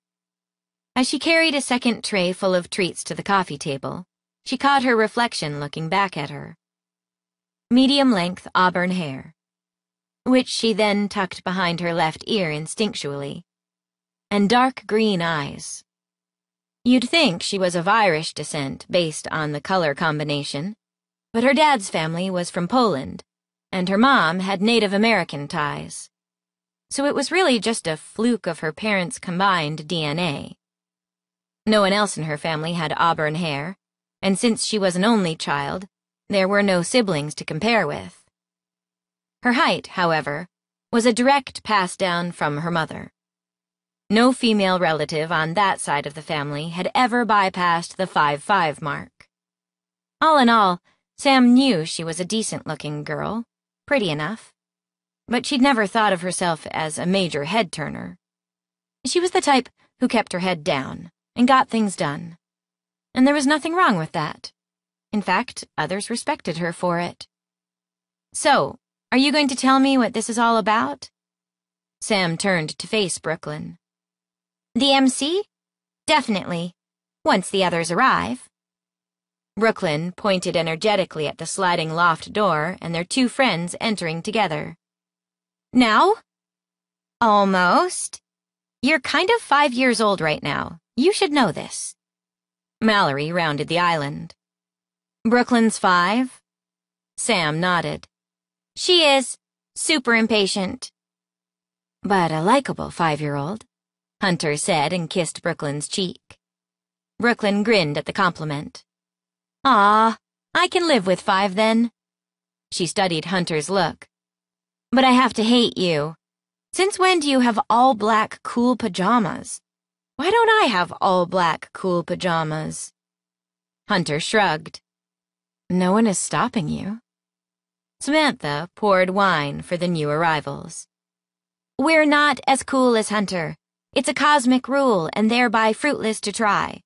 As she carried a second tray full of treats to the coffee table, she caught her reflection looking back at her. Medium-length auburn hair, which she then tucked behind her left ear instinctually, and dark green eyes. You'd think she was of Irish descent based on the color combination, but her dad's family was from Poland, and her mom had Native American ties. So it was really just a fluke of her parents' combined DNA. No one else in her family had auburn hair, and since she was an only child, there were no siblings to compare with. Her height, however, was a direct pass-down from her mother. No female relative on that side of the family had ever bypassed the 5'5" mark. All in all, Sam knew she was a decent-looking girl, pretty enough, but she'd never thought of herself as a major head-turner. She was the type who kept her head down and got things done, and there was nothing wrong with that. In fact, others respected her for it. So, are you going to tell me what this is all about? Sam turned to face Brooklyn. The MC? Definitely. Once the others arrive. Brooklyn pointed energetically at the sliding loft door and their two friends entering together. Now? Almost. You're kind of 5 years old right now. You should know this. Mallory rounded the island. Brooklyn's 5? Sam nodded. She is super impatient. But a likable 5-year-old, Hunter said and kissed Brooklyn's cheek. Brooklyn grinned at the compliment. Ah, I can live with 5 then. She studied Hunter's look. But I have to hate you. Since when do you have all-black cool pajamas? Why don't I have all-black cool pajamas? Hunter shrugged. No one is stopping you. Samantha poured wine for the new arrivals. We're not as cool as Hunter. It's a cosmic rule and thereby fruitless to try.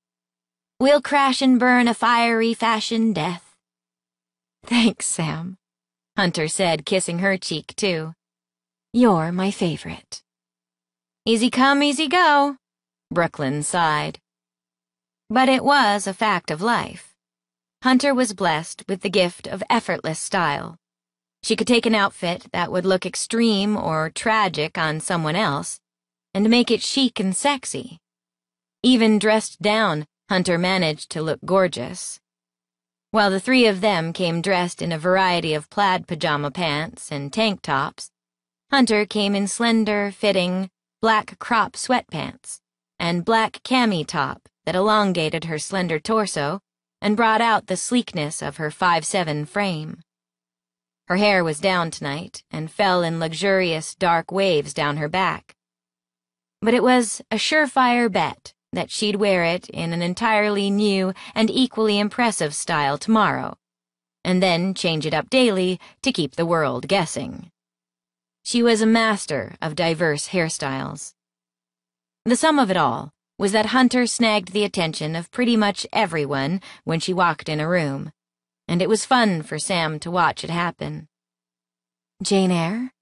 We'll crash and burn a fiery fashion death. Thanks, Sam, Hunter said, kissing her cheek too. You're my favorite. Easy come, easy go, Brooklyn sighed. But it was a fact of life. Hunter was blessed with the gift of effortless style. She could take an outfit that would look extreme or tragic on someone else and make it chic and sexy. Even dressed down, Hunter managed to look gorgeous. While the three of them came dressed in a variety of plaid pajama pants and tank tops, Hunter came in slender, fitting, black crop sweatpants and black cami top that elongated her slender torso and brought out the sleekness of her 5'7" frame. Her hair was down tonight and fell in luxurious dark waves down her back. But it was a surefire bet that she'd wear it in an entirely new and equally impressive style tomorrow, and then change it up daily to keep the world guessing. She was a master of diverse hairstyles. The sum of it all was that Hunter snagged the attention of pretty much everyone when she walked in a room, and it was fun for Sam to watch it happen. Jane Eyre?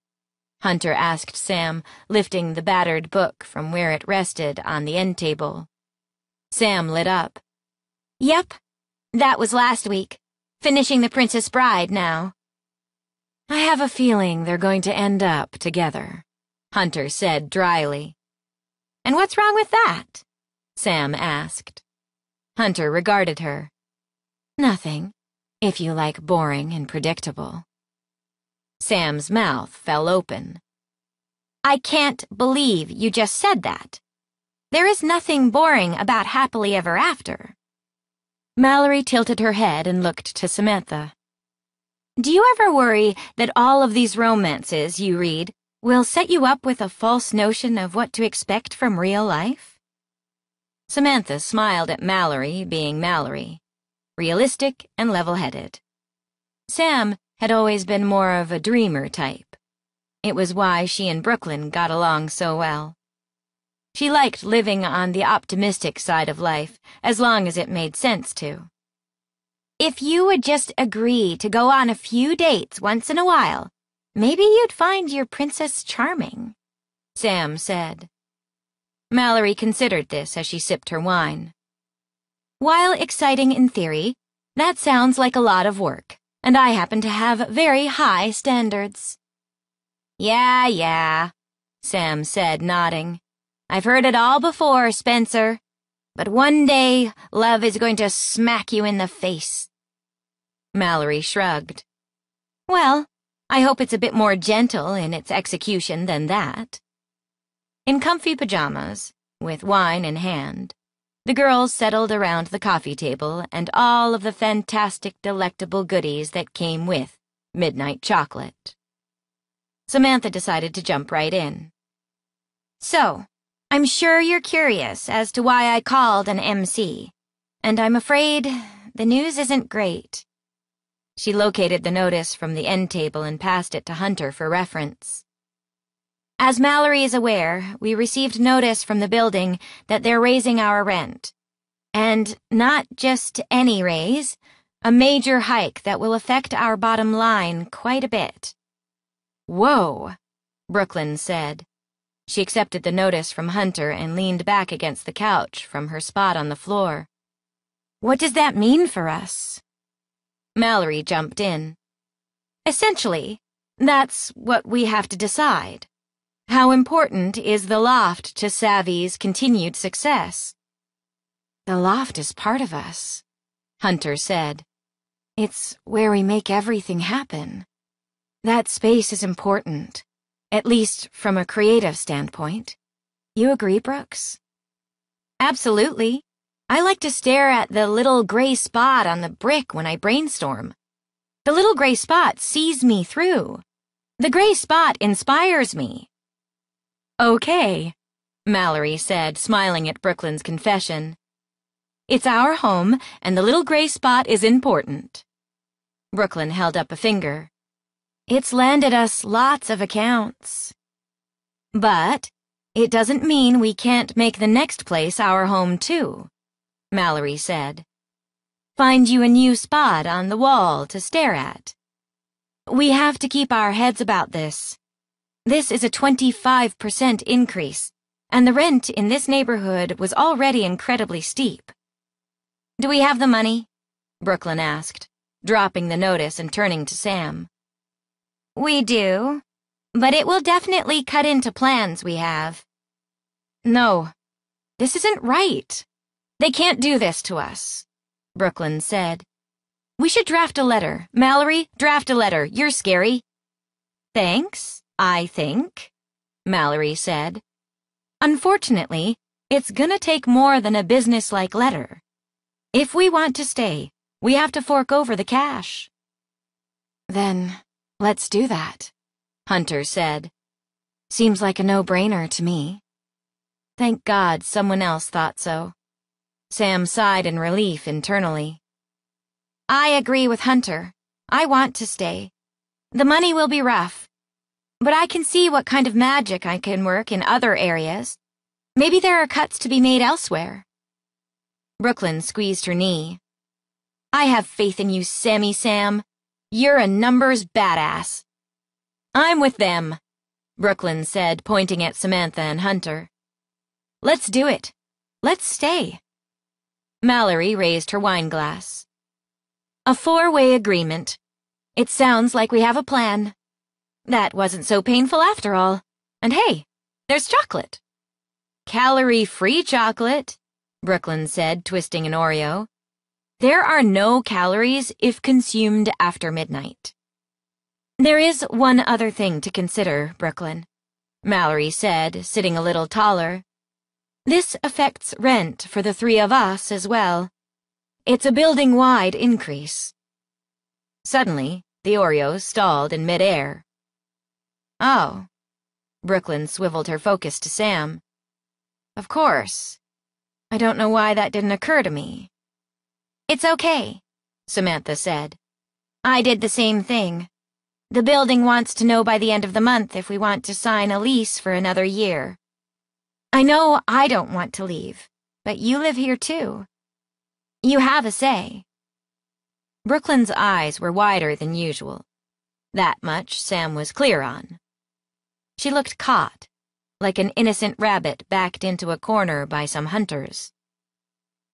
Hunter asked Sam, lifting the battered book from where it rested on the end table. Sam lit up. Yep, that was last week. Finishing The Princess Bride now. I have a feeling they're going to end up together, Hunter said dryly. And what's wrong with that? Sam asked. Hunter regarded her. Nothing, if you like boring and predictable. Sam's mouth fell open. I can't believe you just said that. There is nothing boring about happily ever after. Mallory tilted her head and looked to Samantha. Do you ever worry that all of these romances you read will set you up with a false notion of what to expect from real life? Samantha smiled at Mallory being Mallory, realistic and level-headed. Sam had always been more of a dreamer type. It was why she and Brooklyn got along so well. She liked living on the optimistic side of life, as long as it made sense to. If you would just agree to go on a few dates once in a while, maybe you'd find your princess charming, Sam said. Mallory considered this as she sipped her wine. While exciting in theory, that sounds like a lot of work, and I happen to have very high standards. Yeah, Sam said, nodding. I've heard it all before, Spencer. But one day, love is going to smack you in the face. Mallory shrugged. Well, I hope it's a bit more gentle in its execution than that. In comfy pajamas, with wine in hand, the girls settled around the coffee table and all of the fantastic, delectable goodies that came with midnight chocolate. Samantha decided to jump right in. So, I'm sure you're curious as to why I called an MC, and I'm afraid the news isn't great. She located the notice from the end table and passed it to Hunter for reference. As Mallory is aware, we received notice from the building that they're raising our rent. And not just any raise, a major hike that will affect our bottom line quite a bit. Whoa, Brooklyn said. She accepted the notice from Hunter and leaned back against the couch from her spot on the floor. What does that mean for us? Mallory jumped in. Essentially, that's what we have to decide. How important is the loft to Savvy's continued success? The loft is part of us, Hunter said. It's where we make everything happen. That space is important. At least from a creative standpoint. You agree, Brooks? Absolutely. I like to stare at the little gray spot on the brick when I brainstorm. The little gray spot sees me through. The gray spot inspires me. Okay, Mallory said, smiling at Brooklyn's confession. It's our home, and the little gray spot is important. Brooklyn held up a finger. It's landed us lots of accounts. But it doesn't mean we can't make the next place our home too, Mallory said. Find you a new spot on the wall to stare at. We have to keep our heads about this. This is a 25% increase, and the rent in this neighborhood was already incredibly steep. Do we have the money? Brooklyn asked, dropping the notice and turning to Sam. We do, but it will definitely cut into plans we have. No, this isn't right. They can't do this to us, Brooklyn said. We should draft a letter. Mallory, draft a letter. You're scary. Thanks, I think, Mallory said. Unfortunately, it's gonna take more than a business-like letter. If we want to stay, we have to fork over the cash. Then... let's do that, Hunter said. Seems like a no-brainer to me. Thank God someone else thought so. Sam sighed in relief internally. I agree with Hunter. I want to stay. The money will be rough, but I can see what kind of magic I can work in other areas. Maybe there are cuts to be made elsewhere. Brooklyn squeezed her knee. I have faith in you, Sammy Sam. You're a numbers badass. I'm with them, Brooklyn said, pointing at Samantha and Hunter. Let's do it. Let's stay. Mallory raised her wine glass. A four-way agreement. It sounds like we have a plan. That wasn't so painful after all. And hey, there's chocolate. Calorie-free chocolate, Brooklyn said, twisting an Oreo. There are no calories if consumed after midnight. There is one other thing to consider, Brooklyn, Mallory said, sitting a little taller. This affects rent for the three of us as well. It's a building-wide increase. Suddenly, the Oreo stalled in midair. Oh, Brooklyn swiveled her focus to Sam. Of course. I don't know why that didn't occur to me. It's okay, Samantha said. I did the same thing. The building wants to know by the end of the month if we want to sign a lease for another year. I know I don't want to leave, but you live here too. You have a say. Brooklyn's eyes were wider than usual. That much Sam was clear on. She looked caught, like an innocent rabbit backed into a corner by some hunters.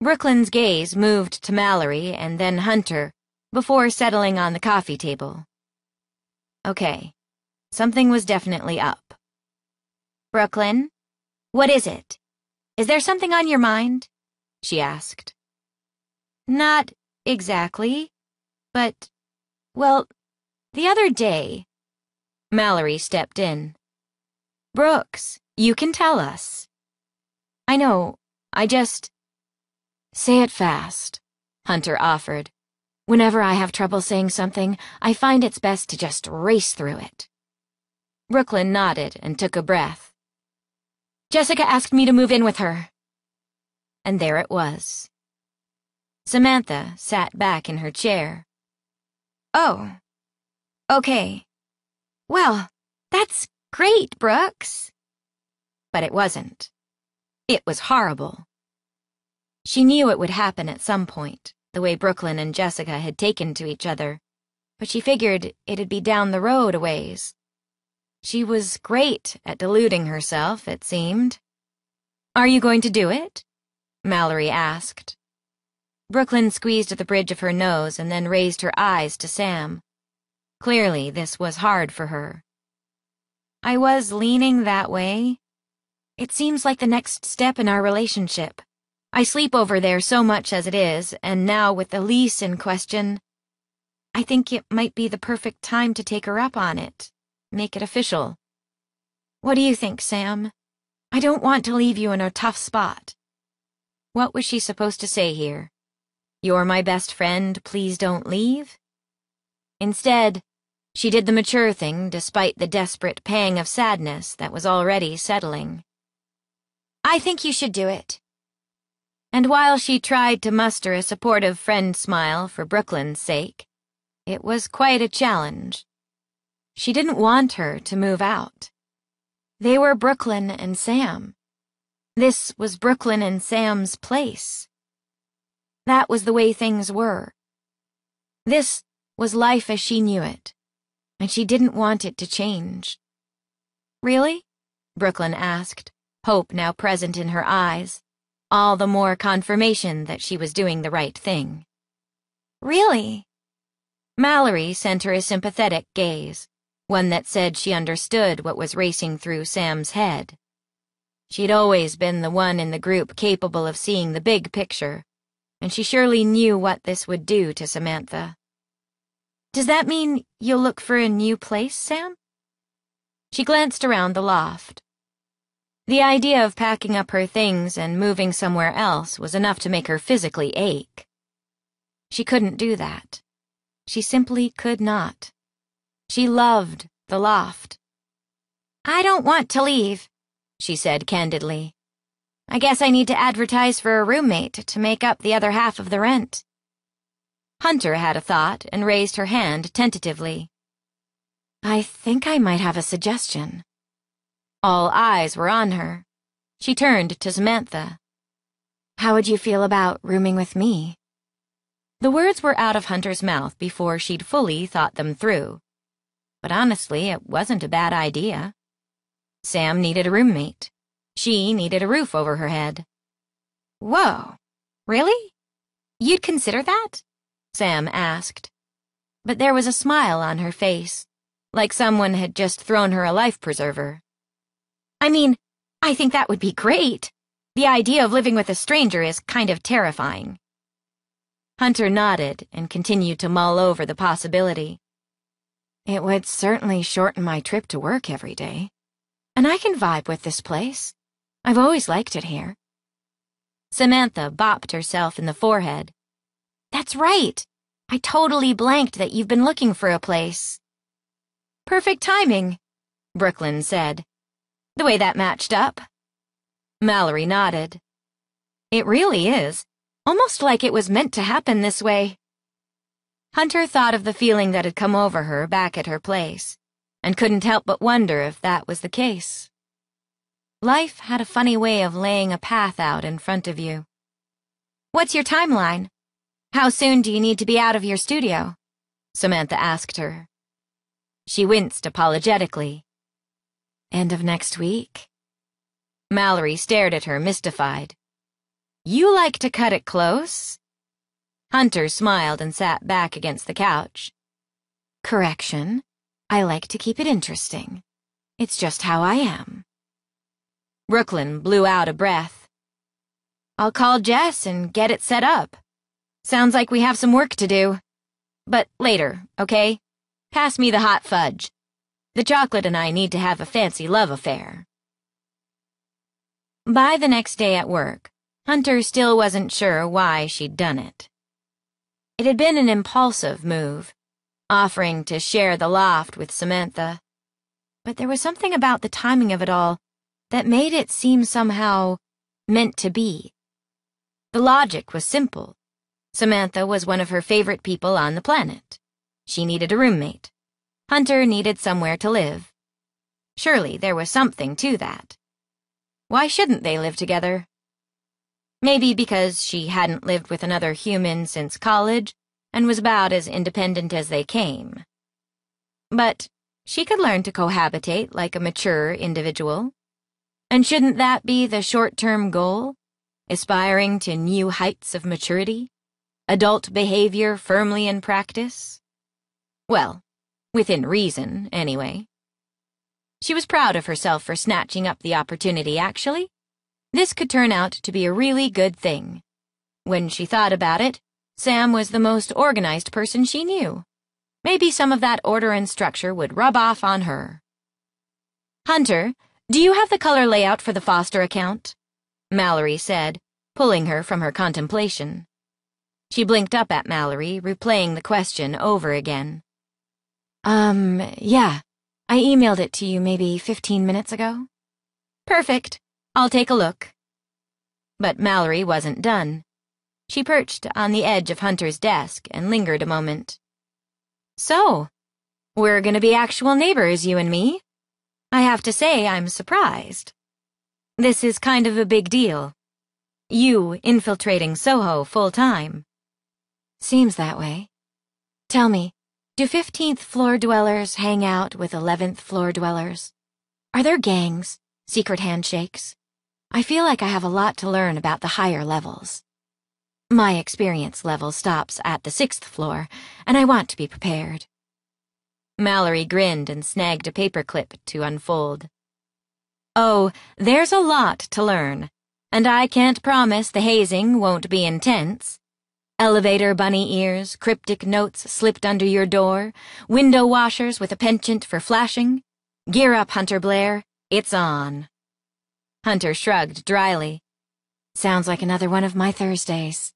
Brooklyn's gaze moved to Mallory and then Hunter before settling on the coffee table. Okay, something was definitely up. Brooklyn, what is it? Is there something on your mind? She asked. Not exactly, but, well, the other day... Mallory stepped in. Brooks, you can tell us. I know, I just... Say it fast, Hunter offered. Whenever I have trouble saying something, I find it's best to just race through it. Brooklyn nodded and took a breath. Jessica asked me to move in with her. And there it was. Samantha sat back in her chair. Oh, okay. Well, that's great, Brooks. But it wasn't. It was horrible. She knew it would happen at some point, the way Brooklyn and Jessica had taken to each other, but she figured it'd be down the road a ways. She was great at deluding herself, it seemed. Are you going to do it? Mallory asked. Brooklyn squeezed at the bridge of her nose and then raised her eyes to Sam. Clearly, this was hard for her. I was leaning that way. It seems like the next step in our relationship. I sleep over there so much as it is, and now with the lease in question, I think it might be the perfect time to take her up on it. Make it official. What do you think, Sam? I don't want to leave you in a tough spot. What was she supposed to say here? You're my best friend, please don't leave? Instead, she did the mature thing despite the desperate pang of sadness that was already settling. I think you should do it. And while she tried to muster a supportive friend smile for Brooklyn's sake, it was quite a challenge. She didn't want her to move out. They were Brooklyn and Sam. This was Brooklyn and Sam's place. That was the way things were. This was life as she knew it, and she didn't want it to change. Really? Brooklyn asked, hope now present in her eyes, all the more confirmation that she was doing the right thing. Really? Mallory sent her a sympathetic gaze. One that said she understood what was racing through Sam's head. She'd always been the one in the group capable of seeing the big picture, and she surely knew what this would do to Samantha. Does that mean you'll look for a new place, Sam? She glanced around the loft. The idea of packing up her things and moving somewhere else was enough to make her physically ache. She couldn't do that. She simply could not. She loved the loft. I don't want to leave, she said candidly. I guess I need to advertise for a roommate to make up the other half of the rent. Hunter had a thought and raised her hand tentatively. I think I might have a suggestion. All eyes were on her. She turned to Samantha. How would you feel about rooming with me? The words were out of Hunter's mouth before she'd fully thought them through. But honestly, it wasn't a bad idea. Sam needed a roommate. She needed a roof over her head. Whoa, really? You'd consider that? Sam asked. But there was a smile on her face, like someone had just thrown her a life preserver. I mean, I think that would be great. The idea of living with a stranger is kind of terrifying. Hunter nodded and continued to mull over the possibility. It would certainly shorten my trip to work every day. And I can vibe with this place. I've always liked it here. Samantha bopped herself in the forehead. That's right. I totally blanked that you've been looking for a place. Perfect timing, Brooklyn said. The way that matched up. Mallory nodded. It really is. Almost like it was meant to happen this way. Hunter thought of the feeling that had come over her back at her place, and couldn't help but wonder if that was the case. Life had a funny way of laying a path out in front of you. What's your timeline? How soon do you need to be out of your studio? Samantha asked her. She winced apologetically. End of next week? Mallory stared at her, mystified. You like to cut it close? Hunter smiled and sat back against the couch. Correction. I like to keep it interesting. It's just how I am. Brooklyn blew out a breath. I'll call Jess and get it set up. Sounds like we have some work to do. But later, okay? Pass me the hot fudge. The chocolate and I need to have a fancy love affair. By the next day at work, Hunter still wasn't sure why she'd done it. It had been an impulsive move, offering to share the loft with Samantha. But there was something about the timing of it all that made it seem somehow meant to be. The logic was simple. Samantha was one of her favorite people on the planet. She needed a roommate. Hunter needed somewhere to live. Surely there was something to that. Why shouldn't they live together? Maybe because she hadn't lived with another human since college and was about as independent as they came. But she could learn to cohabitate like a mature individual. And shouldn't that be the short-term goal? Aspiring to new heights of maturity? Adult behavior firmly in practice? Well, within reason, anyway. She was proud of herself for snatching up the opportunity, actually. This could turn out to be a really good thing. When she thought about it, Sam was the most organized person she knew. Maybe some of that order and structure would rub off on her. Hunter, do you have the color layout for the Foster account? Mallory said, pulling her from her contemplation. She blinked up at Mallory, replaying the question over again. Yeah. I emailed it to you maybe 15 minutes ago. Perfect. I'll take a look. But Mallory wasn't done. She perched on the edge of Hunter's desk and lingered a moment. So, we're gonna be actual neighbors, you and me? I have to say I'm surprised. This is kind of a big deal. You infiltrating Soho full-time. Seems that way. Tell me, do 15th floor dwellers hang out with 11th floor dwellers? Are there gangs, secret handshakes? I feel like I have a lot to learn about the higher levels. My experience level stops at the 6th floor, and I want to be prepared. Mallory grinned and snagged a paperclip to unfold. Oh, there's a lot to learn, and I can't promise the hazing won't be intense. Elevator bunny ears, cryptic notes slipped under your door, window washers with a penchant for flashing. Gear up, Hunter Blair. It's on. Hunter shrugged dryly. Sounds like another one of my Thursdays.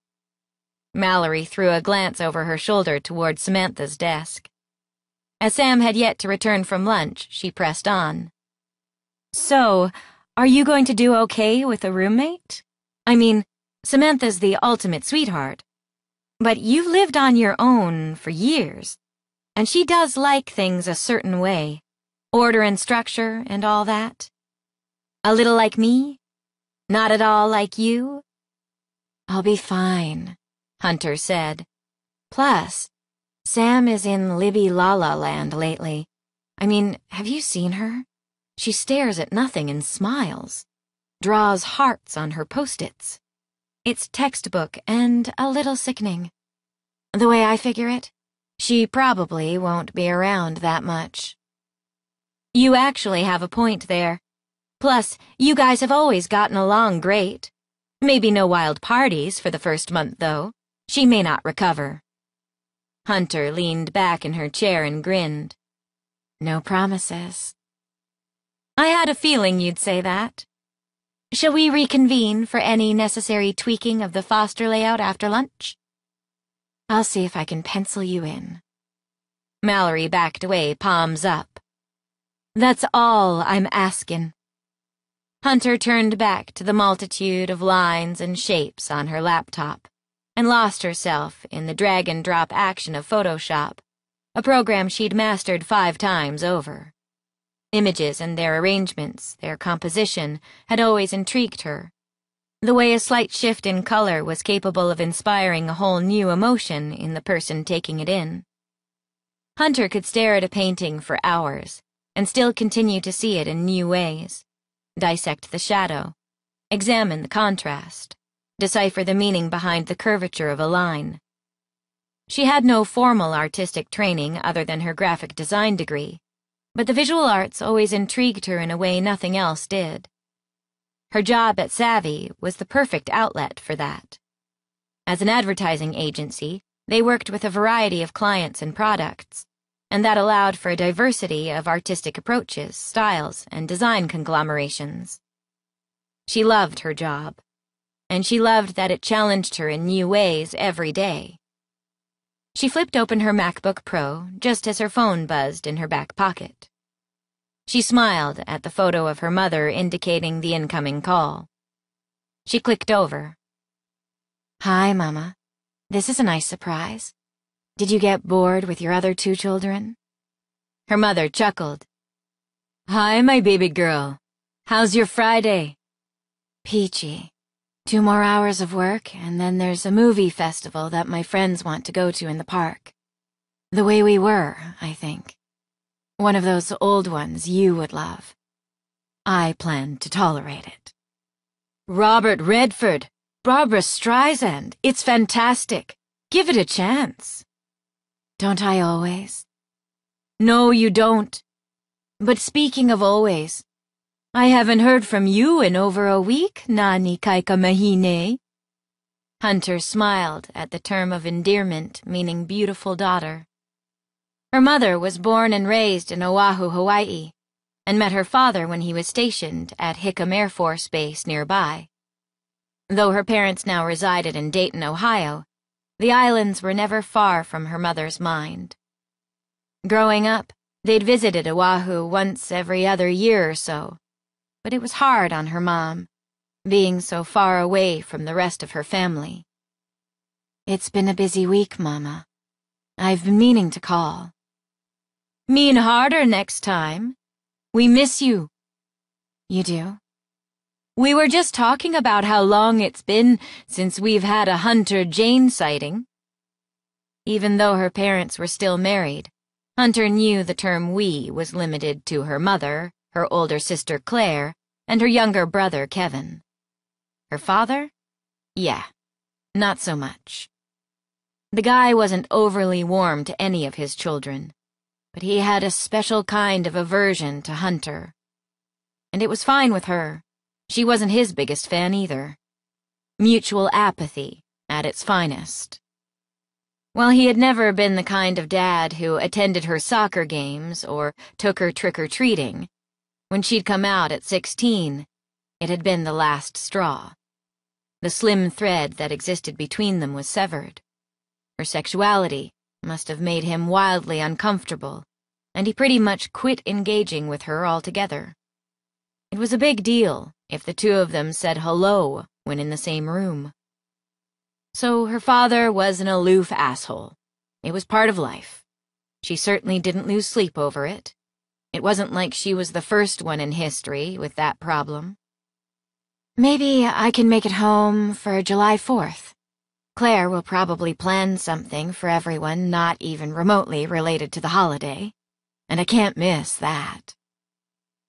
Mallory threw a glance over her shoulder toward Samantha's desk. As Sam had yet to return from lunch, she pressed on. So, are you going to do okay with a roommate? I mean, Samantha's the ultimate sweetheart. But you've lived on your own for years, and she does like things a certain way. Order and structure and all that. A little like me? Not at all like you? I'll be fine, Hunter said. Plus, Sam is in Libby La La Land lately. I mean, have you seen her? She stares at nothing and smiles, draws hearts on her post-its. It's textbook and a little sickening. The way I figure it, she probably won't be around that much. You actually have a point there. Plus, you guys have always gotten along great. Maybe no wild parties for the first month, though. She may not recover. Hunter leaned back in her chair and grinned. No promises. I had a feeling you'd say that. Shall we reconvene for any necessary tweaking of the Foster layout after lunch? I'll see if I can pencil you in. Mallory backed away, palms up. That's all I'm asking. Hunter turned back to the multitude of lines and shapes on her laptop and lost herself in the drag-and-drop action of Photoshop, a program she'd mastered 5 times over. Images and their arrangements, their composition, had always intrigued her. The way a slight shift in color was capable of inspiring a whole new emotion in the person taking it in. Hunter could stare at a painting for hours, and still continue to see it in new ways. Dissect the shadow, examine the contrast, decipher the meaning behind the curvature of a line. She had no formal artistic training other than her graphic design degree, but the visual arts always intrigued her in a way nothing else did. Her job at Savvy was the perfect outlet for that. As an advertising agency, they worked with a variety of clients and products, and that allowed for a diversity of artistic approaches, styles, and design conglomerations. She loved her job, and she loved that it challenged her in new ways every day. She flipped open her MacBook Pro just as her phone buzzed in her back pocket. She smiled at the photo of her mother indicating the incoming call. She clicked over. "Hi, Mama. This is a nice surprise. Did you get bored with your other two children?" Her mother chuckled. "Hi, my baby girl. How's your Friday?" "Peachy. 2 more hours of work, and then there's a movie festival that my friends want to go to in the park. The Way We Were, I think. One of those old ones you would love. I plan to tolerate it." "Robert Redford, Barbara Streisand, it's fantastic. Give it a chance." "Don't I always?" "No, you don't. But speaking of always, I haven't heard from you in over a week, Nani Kaikamahine." Hunter smiled at the term of endearment meaning beautiful daughter. Her mother was born and raised in Oahu, Hawaii, and met her father when he was stationed at Hickam Air Force Base nearby. Though her parents now resided in Dayton, Ohio, the islands were never far from her mother's mind. Growing up, they'd visited Oahu once every other year or so, but it was hard on her mom, being so far away from the rest of her family. "It's been a busy week, Mama. I've been meaning to call." "Mean harder next time. We miss you." "You do?" "We were just talking about how long it's been since we've had a Hunter Jane sighting." Even though her parents were still married, Hunter knew the term "we" was limited to her mother, her older sister Claire, and her younger brother Kevin. Her father? Yeah, not so much. The guy wasn't overly warm to any of his children, but he had a special kind of aversion to Hunter. And it was fine with her. She wasn't his biggest fan either. Mutual apathy at its finest. While he had never been the kind of dad who attended her soccer games or took her trick-or-treating, when she'd come out at 16, it had been the last straw. The slim thread that existed between them was severed. Her sexuality must have made him wildly uncomfortable, and he pretty much quit engaging with her altogether. It was a big deal if the two of them said hello when in the same room. So her father was an aloof asshole. It was part of life. She certainly didn't lose sleep over it. It wasn't like she was the first one in history with that problem. "Maybe I can make it home for July 4th. Claire will probably plan something for everyone not even remotely related to the holiday, and I can't miss that."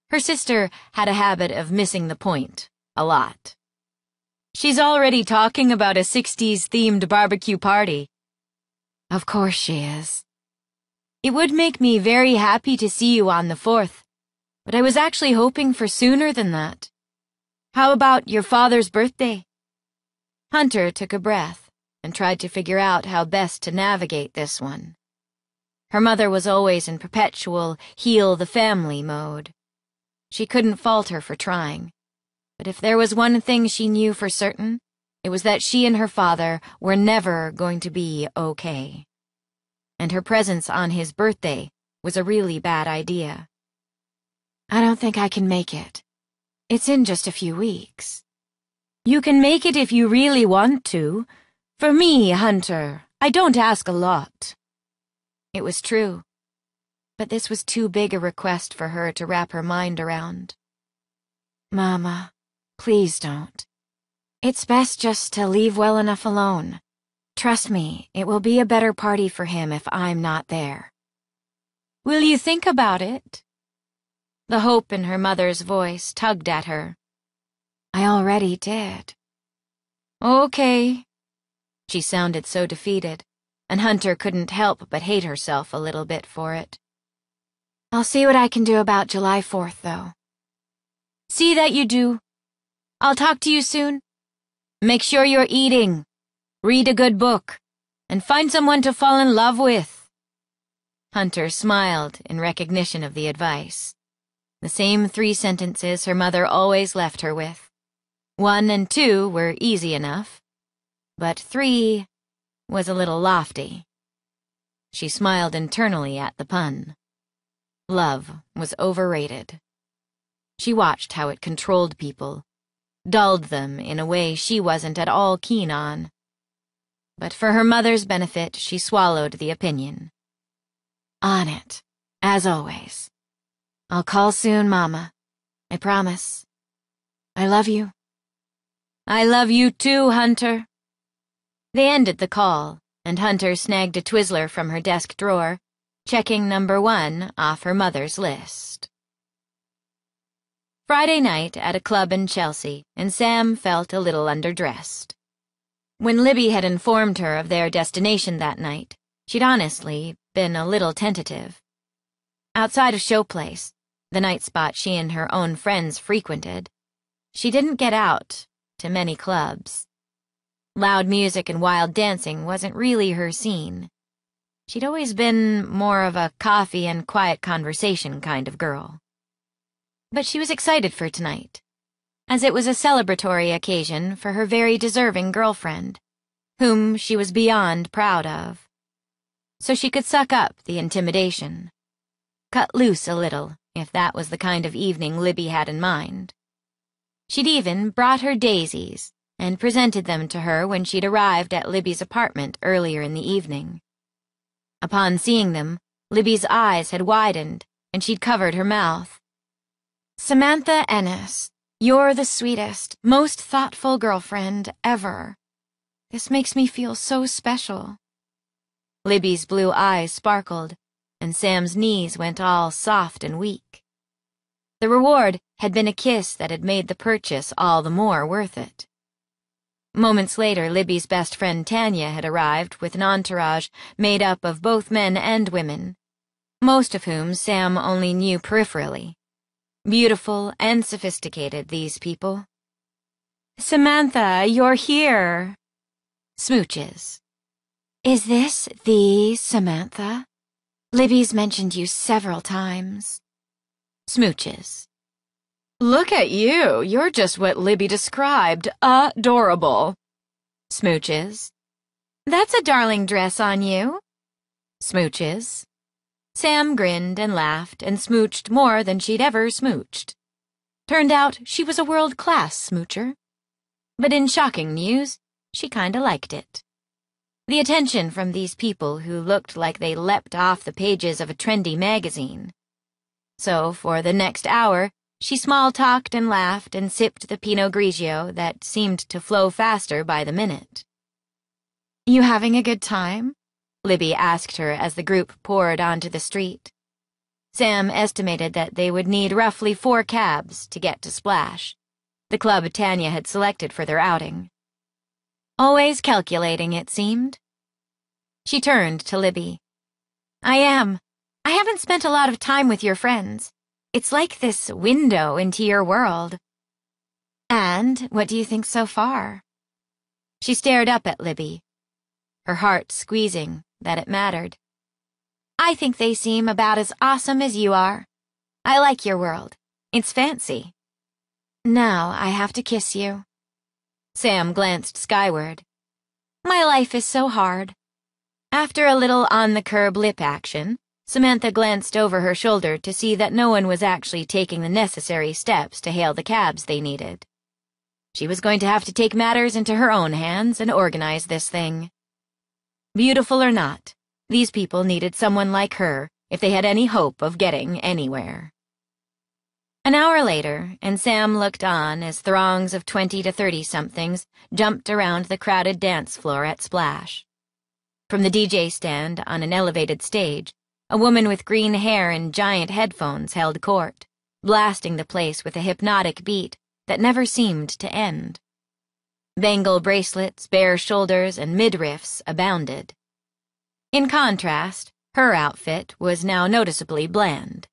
Her sister had a habit of missing the point, a lot. "She's already talking about a 60s-themed barbecue party." "Of course she is." "It would make me very happy to see you on the 4th, but I was actually hoping for sooner than that. How about your father's birthday?" Hunter took a breath and tried to figure out how best to navigate this one. Her mother was always in perpetual heal-the-family mode. She couldn't fault her for trying, but if there was one thing she knew for certain, it was that she and her father were never going to be okay. And her presence on his birthday was a really bad idea. "I don't think I can make it. It's in just a few weeks." "You can make it if you really want to. For me, Hunter, I don't ask a lot." It was true. but this was too big a request for her to wrap her mind around. Mama, please don't. It's best just to leave well enough alone. Trust me, it will be a better party for him if I'm not there. Will you think about it? The hope in her mother's voice tugged at her. I already did. Okay. She sounded so defeated, and Hunter couldn't help but hate herself a little bit for it. I'll see what I can do about July 4th, though. See that you do. I'll talk to you soon. Make sure you're eating. Read a good book, and find someone to fall in love with. Hunter smiled in recognition of the advice. The same three sentences her mother always left her with. 1 and 2 were easy enough, but 3 was a little lofty. She smiled internally at the pun. Love was overrated. She watched how it controlled people, dulled them in a way she wasn't at all keen on. But for her mother's benefit, she swallowed the opinion. On it, as always. I'll call soon, Mama. I promise. I love you. I love you too, Hunter. They ended the call, and Hunter snagged a Twizzler from her desk drawer, checking number 1 off her mother's list. Friday night at a club in Chelsea, and Sam felt a little underdressed. When Libby had informed her of their destination that night, she'd honestly been a little tentative. Outside of Showplace, the night spot she and her own friends frequented, she didn't get out to many clubs. Loud music and wild dancing wasn't really her scene. She'd always been more of a coffee and quiet conversation kind of girl. But she was excited for tonight, as it was a celebratory occasion for her very deserving girlfriend, whom she was beyond proud of. So she could suck up the intimidation, cut loose a little, if that was the kind of evening Libby had in mind. She'd even brought her daisies and presented them to her when she'd arrived at Libby's apartment earlier in the evening. Upon seeing them, Libby's eyes had widened, and she'd covered her mouth. Samantha Ennis. You're the sweetest, most thoughtful girlfriend ever. This makes me feel so special. Libby's blue eyes sparkled, and Sam's knees went all soft and weak. The reward had been a kiss that had made the purchase all the more worth it. Moments later, Libby's best friend Tanya had arrived with an entourage made up of both men and women, most of whom Sam only knew peripherally. Beautiful and sophisticated, these people. Samantha, you're here. Smooches. Is this the Samantha? Libby's mentioned you several times. Smooches. Look at you. You're just what Libby described. Adorable. Smooches. That's a darling dress on you. Smooches. Sam grinned and laughed and smooched more than she'd ever smooched. Turned out she was a world-class smoocher. But in shocking news, she kinda liked it. The attention from these people who looked like they leapt off the pages of a trendy magazine. So for the next hour, she small-talked and laughed and sipped the Pinot Grigio that seemed to flow faster by the minute. You having a good time? Libby asked her as the group poured onto the street. Sam estimated that they would need roughly 4 cabs to get to Splash, the club Tanya had selected for their outing. Always calculating, it seemed. She turned to Libby. I am. I haven't spent a lot of time with your friends. It's like this window into your world. And what do you think so far? She stared up at Libby, her heart squeezing that it mattered. I think they seem about as awesome as you are. I like your world. It's fancy. Now I have to kiss you. Sam glanced skyward. My life is so hard. After a little on-the-curb lip action, Samantha glanced over her shoulder to see that no one was actually taking the necessary steps to hail the cabs they needed. She was going to have to take matters into her own hands and organize this thing. Beautiful or not, these people needed someone like her if they had any hope of getting anywhere. An hour later, and Sam looked on as throngs of 20 to 30-somethings jumped around the crowded dance floor at Splash. From the DJ stand on an elevated stage, a woman with green hair and giant headphones held court, blasting the place with a hypnotic beat that never seemed to end. Bangle bracelets, bare shoulders, and midriffs abounded. In contrast, her outfit was now noticeably bland.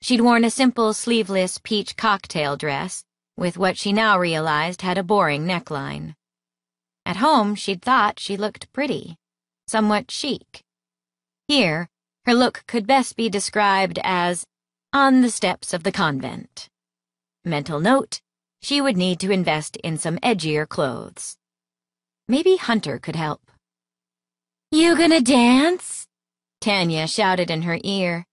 She'd worn a simple sleeveless peach cocktail dress with what she now realized had a boring neckline. At home, she'd thought she looked pretty, somewhat chic. Here, her look could best be described as on the steps of the convent. Mental note, she would need to invest in some edgier clothes. Maybe Hunter could help. "You gonna dance?" Tanya shouted in her ear.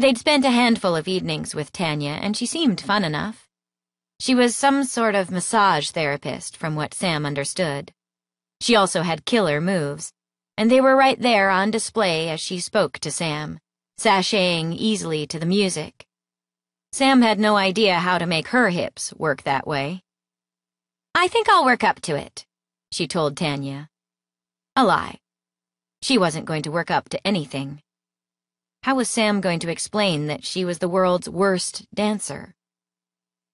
They'd spent a handful of evenings with Tanya, and she seemed fun enough. She was some sort of massage therapist, from what Sam understood. She also had killer moves, and they were right there on display as she spoke to Sam, sashaying easily to the music. Sam had no idea how to make her hips work that way. "I think I'll work up to it," she told Tanya. A lie. She wasn't going to work up to anything. How was Sam going to explain that she was the world's worst dancer?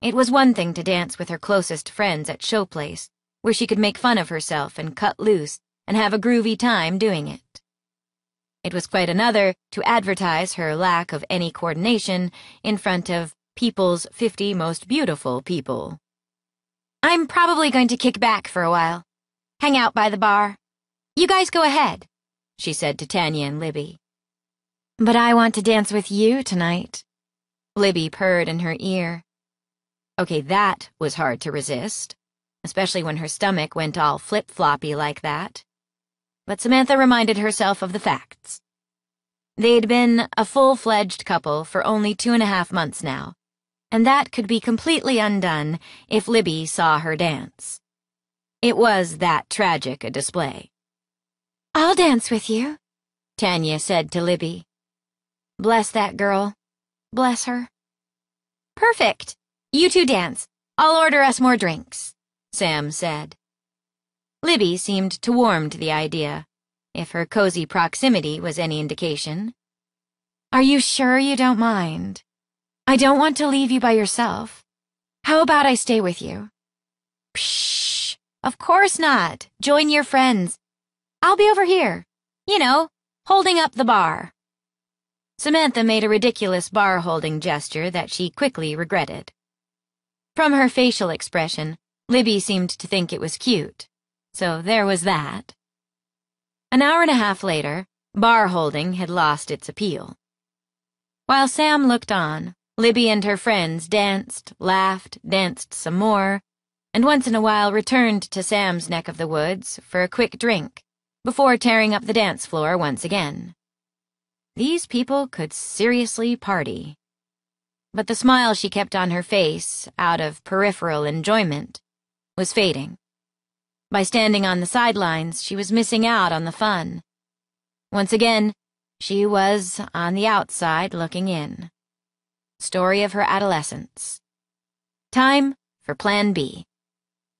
It was one thing to dance with her closest friends at Showplace, where she could make fun of herself and cut loose and have a groovy time doing it. It was quite another to advertise her lack of any coordination in front of people's 50 most beautiful people. "I'm probably going to kick back for a while. Hang out by the bar. You guys go ahead," she said to Tanya and Libby. "But I want to dance with you tonight," Libby purred in her ear. Okay, that was hard to resist, especially when her stomach went all flip-floppy like that. But Samantha reminded herself of the facts. They'd been a full-fledged couple for only 2.5 months now, and that could be completely undone if Libby saw her dance. It was that tragic a display. "I'll dance with you," Tanya said to Libby. Bless that girl. Bless her. "Perfect. You two dance. I'll order us more drinks," Sam said. Libby seemed to warm to the idea, if her cozy proximity was any indication. "Are you sure you don't mind? I don't want to leave you by yourself. How about I stay with you?" "Psh! Of course not. Join your friends. I'll be over here. You know, holding up the bar." Samantha made a ridiculous bar-holding gesture that she quickly regretted. From her facial expression, Libby seemed to think it was cute. So there was that. An hour and a half later, bar holding had lost its appeal. While Sam looked on, Libby and her friends danced, laughed, danced some more, and once in a while returned to Sam's neck of the woods for a quick drink, before tearing up the dance floor once again. These people could seriously party. But the smile she kept on her face, out of peripheral enjoyment, was fading. By standing on the sidelines, she was missing out on the fun. Once again, she was on the outside looking in. Story of her adolescence. Time for Plan B.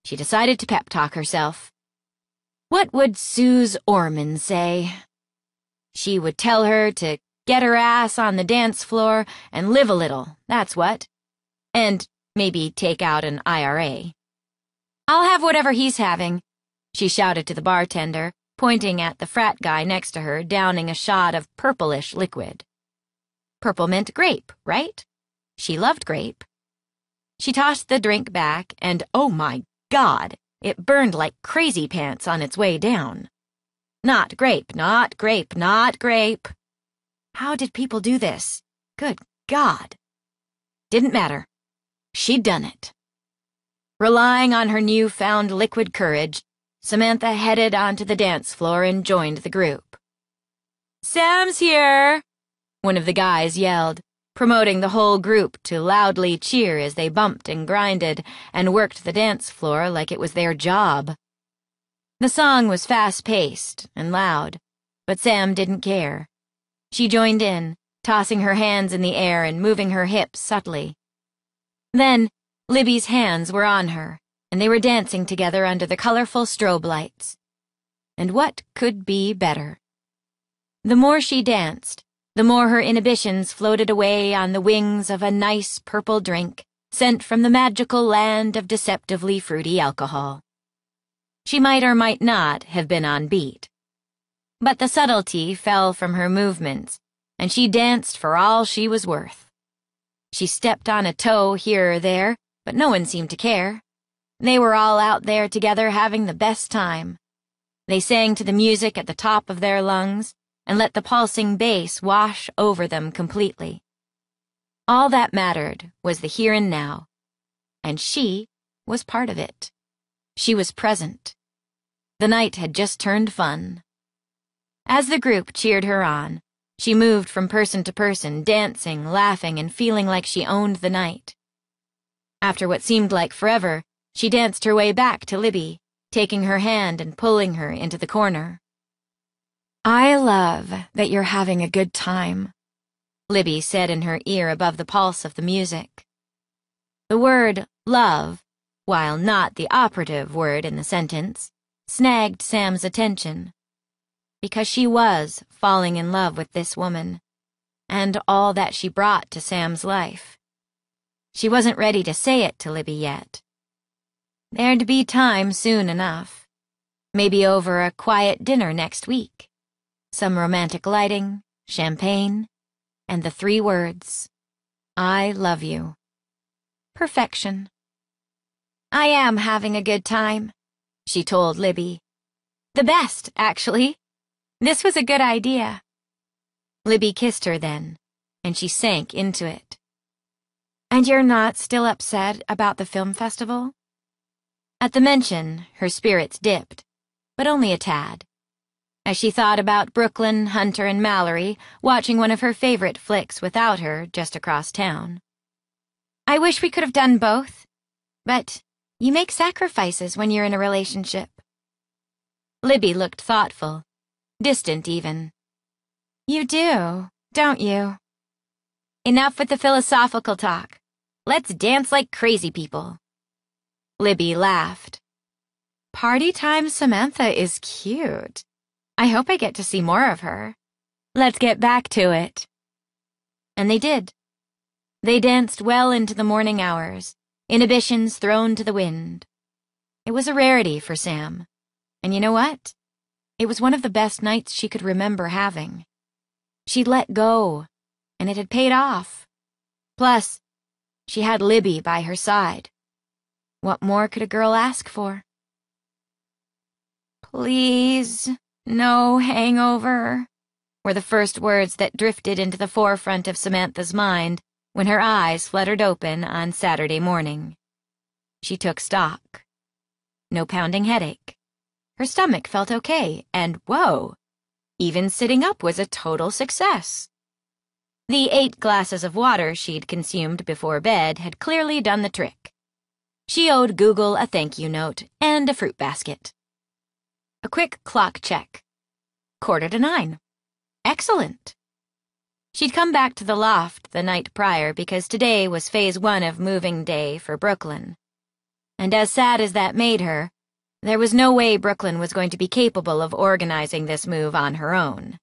She decided to pep-talk herself. What would Suze Orman say? She would tell her to get her ass on the dance floor and live a little, that's what. And maybe take out an IRA. "I'll have whatever he's having," she shouted to the bartender, pointing at the frat guy next to her, downing a shot of purplish liquid. Purple mint grape, right? She loved grape. She tossed the drink back, and oh my God, it burned like crazy pants on its way down. Not grape, not grape, not grape. How did people do this? Good God. Didn't matter. She'd done it. Relying on her newfound liquid courage, Samantha headed onto the dance floor and joined the group. "Sam's here!" one of the guys yelled, promoting the whole group to loudly cheer as they bumped and grinded and worked the dance floor like it was their job. The song was fast-paced and loud, but Sam didn't care. She joined in, tossing her hands in the air and moving her hips subtly. Then, Libby's hands were on her, and they were dancing together under the colorful strobe lights. And what could be better? The more she danced, the more her inhibitions floated away on the wings of a nice purple drink sent from the magical land of deceptively fruity alcohol. She might or might not have been on beat, but the subtlety fell from her movements, and she danced for all she was worth. She stepped on a toe here or there, but no one seemed to care. They were all out there together having the best time. They sang to the music at the top of their lungs, and let the pulsing bass wash over them completely. All that mattered was the here and now, and she was part of it. She was present. The night had just turned fun. As the group cheered her on, she moved from person to person, dancing, laughing, and feeling like she owned the night. After what seemed like forever, she danced her way back to Libby, taking her hand and pulling her into the corner. "I love that you're having a good time," Libby said in her ear above the pulse of the music. The word love, while not the operative word in the sentence, snagged Sam's attention, because she was falling in love with this woman and all that she brought to Sam's life. She wasn't ready to say it to Libby yet. There'd be time soon enough, maybe over a quiet dinner next week. Some romantic lighting, champagne, and the three words, "I love you." Perfection. "I am having a good time," she told Libby. "The best, actually. This was a good idea." Libby kissed her then, and she sank into it. "And you're not still upset about the film festival?" At the mention, her spirits dipped, but only a tad, as she thought about Brooklyn, Hunter, and Mallory watching one of her favorite flicks without her just across town. "I wish we could have done both, but you make sacrifices when you're in a relationship." Libby looked thoughtful, distant even. "You do, don't you?" "Enough with the philosophical talk. Let's dance like crazy people." Libby laughed. "Party time Samantha is cute. I hope I get to see more of her. Let's get back to it." And they did. They danced well into the morning hours, inhibitions thrown to the wind. It was a rarity for Sam. And you know what? It was one of the best nights she could remember having. She'd let go, and it had paid off. Plus, she had Libby by her side. What more could a girl ask for? "Please, no hangover," were the first words that drifted into the forefront of Samantha's mind when her eyes fluttered open on Saturday morning. She took stock. No pounding headache. Her stomach felt okay, and whoa, even sitting up was a total success. The 8 glasses of water she'd consumed before bed had clearly done the trick. She owed Google a thank you note and a fruit basket. A quick clock check. 8:45. Excellent. She'd come back to the loft the night prior because today was phase 1 of moving day for Brooklyn. And as sad as that made her, there was no way Brooklyn was going to be capable of organizing this move on her own.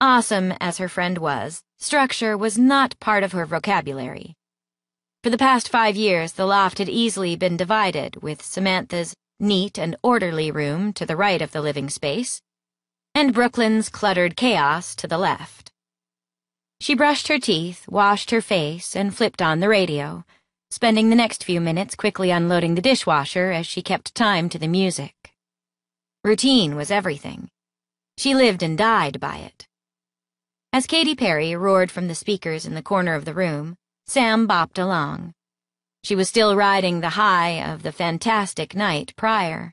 Awesome as her friend was, structure was not part of her vocabulary. For the past 5 years, the loft had easily been divided, with Samantha's neat and orderly room to the right of the living space, and Brooklyn's cluttered chaos to the left. She brushed her teeth, washed her face, and flipped on the radio, spending the next few minutes quickly unloading the dishwasher as she kept time to the music. Routine was everything. She lived and died by it. As Katy Perry roared from the speakers in the corner of the room, Sam bopped along. She was still riding the high of the fantastic night prior.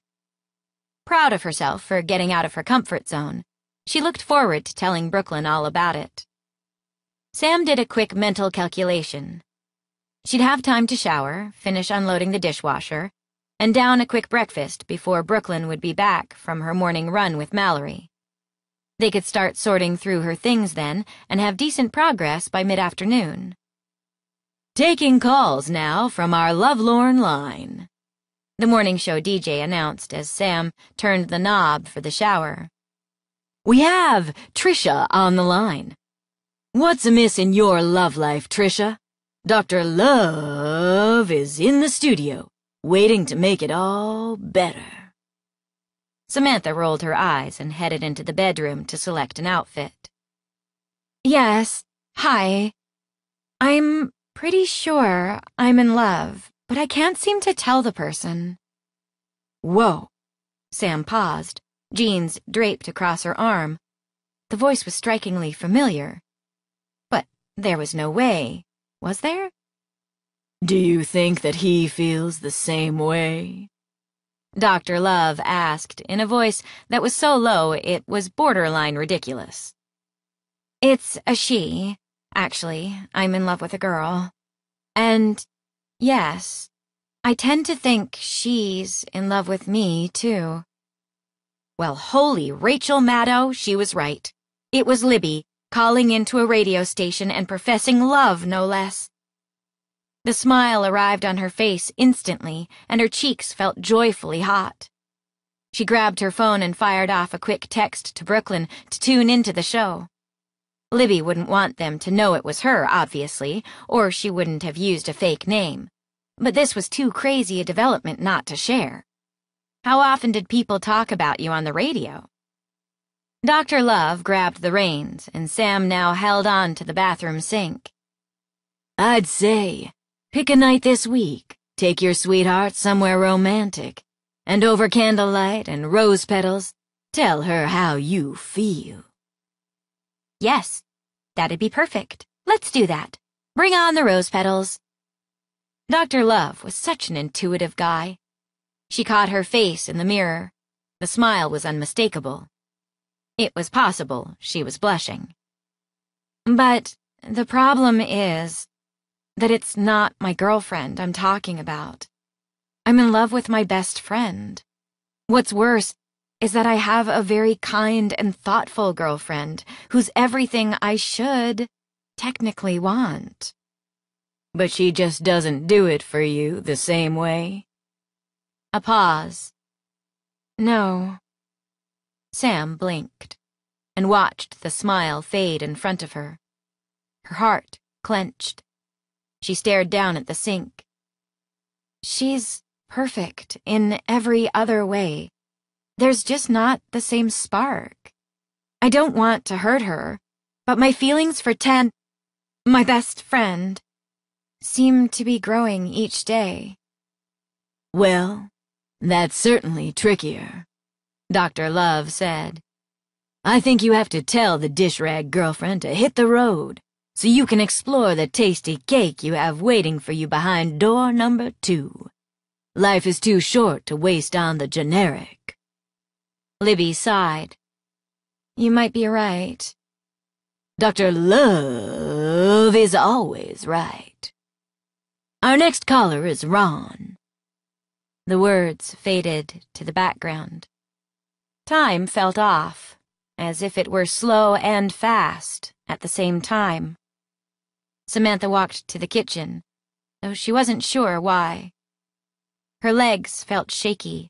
Proud of herself for getting out of her comfort zone, she looked forward to telling Brooklyn all about it. Sam did a quick mental calculation. She'd have time to shower, finish unloading the dishwasher, and down a quick breakfast before Brooklyn would be back from her morning run with Mallory. They could start sorting through her things then and have decent progress by mid-afternoon. Taking calls now from our lovelorn line, the morning show DJ announced as Sam turned the knob for the shower. We have Trisha on the line. What's amiss in your love life, Trisha? Dr. Love is in the studio, waiting to make it all better. Samantha rolled her eyes and headed into the bedroom to select an outfit. Yes, hi. I'm pretty sure I'm in love, but I can't seem to tell the person. Whoa. Sam paused, jeans draped across her arm. The voice was strikingly familiar. But there was no way, was there? Do you think that he feels the same way? Dr. Love asked in a voice that was so low it was borderline ridiculous. It's a she. Actually, I'm in love with a girl. And, yes, I tend to think she's in love with me, too. Well, holy Rachel Maddow, she was right. It was Libby, calling into a radio station and professing love, no less. The smile arrived on her face instantly, and her cheeks felt joyfully hot. She grabbed her phone and fired off a quick text to Brooklyn to tune into the show. Libby wouldn't want them to know it was her, obviously, or she wouldn't have used a fake name. But this was too crazy a development not to share. How often did people talk about you on the radio? Dr. Love grabbed the reins, and Sam now held on to the bathroom sink. I'd say... pick a night this week, take your sweetheart somewhere romantic, and over candlelight and rose petals, tell her how you feel. Yes, that'd be perfect. Let's do that. Bring on the rose petals. Dr. Love was such an intuitive guy. She caught her face in the mirror. The smile was unmistakable. It was possible she was blushing. But the problem is... that it's not my girlfriend I'm talking about. I'm in love with my best friend. What's worse is that I have a very kind and thoughtful girlfriend who's everything I should technically want. But she just doesn't do it for you the same way? A pause. No. Sam blinked and watched the smile fade in front of her. Her heart clenched. She stared down at the sink. She's perfect in every other way. There's just not the same spark. I don't want to hurt her, but my feelings for my best friend, seem to be growing each day. Well, that's certainly trickier, Dr. Love said. I think you have to tell the dish rag girlfriend to hit the road, so you can explore the tasty cake you have waiting for you behind door number 2. Life is too short to waste on the generic. Libby sighed. You might be right. Dr. Love is always right. Our next caller is Ron. The words faded to the background. Time felt off, as if it were slow and fast at the same time. Samantha walked to the kitchen, though she wasn't sure why. Her legs felt shaky,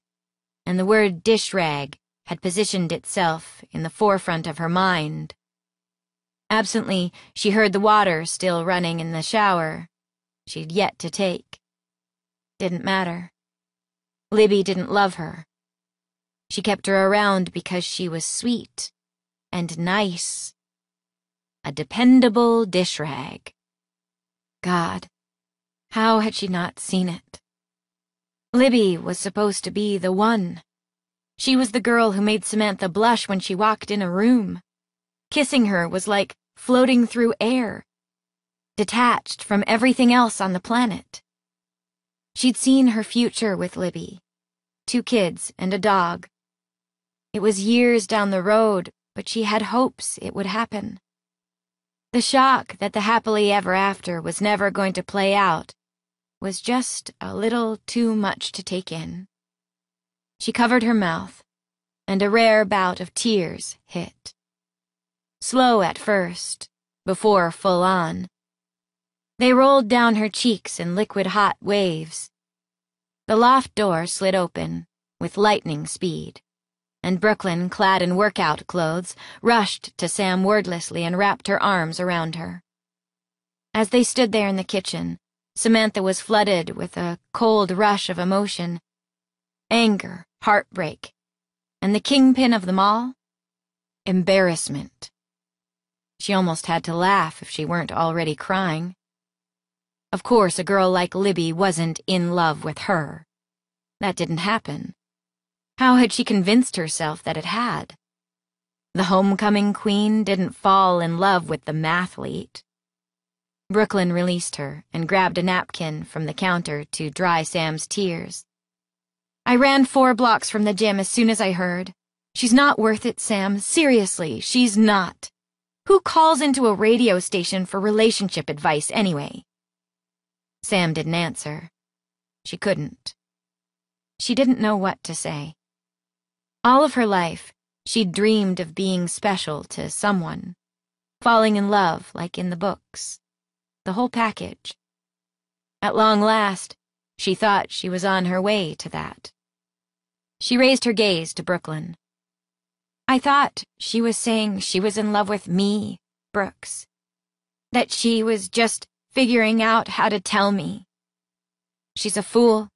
and the word dish rag had positioned itself in the forefront of her mind. Absently, she heard the water still running in the shower she'd yet to take. Didn't matter. Libby didn't love her. She kept her around because she was sweet and nice. A dependable dish rag. God, how had she not seen it? Libby was supposed to be the one. She was the girl who made Samantha blush when she walked in a room. Kissing her was like floating through air, detached from everything else on the planet. She'd seen her future with Libby, 2 kids and a dog. It was years down the road, but she had hopes it would happen. The shock that the happily ever after was never going to play out was just a little too much to take in. She covered her mouth, and a rare bout of tears hit. slow at first, before full on. They rolled down her cheeks in liquid-hot waves. The loft door slid open with lightning speed, and Brooklyn, clad in workout clothes, rushed to Sam wordlessly and wrapped her arms around her. As they stood there in the kitchen, Samantha was flooded with a cold rush of emotion, anger, heartbreak, and the kingpin of them all, embarrassment. She almost had to laugh if she weren't already crying. Of course, a girl like Libby wasn't in love with her. That didn't happen. How had she convinced herself that it had? The homecoming queen didn't fall in love with the mathlete. Brooklyn released her and grabbed a napkin from the counter to dry Sam's tears. I ran 4 blocks from the gym as soon as I heard. She's not worth it, Sam. Seriously, she's not. Who calls into a radio station for relationship advice anyway? Sam didn't answer. She couldn't. She didn't know what to say. All of her life, she'd dreamed of being special to someone, falling in love like in the books, the whole package. At long last, she thought she was on her way to that. She raised her gaze to Brooklyn. I thought she was saying she was in love with me, Brooks, that she was just figuring out how to tell me. She's a fool.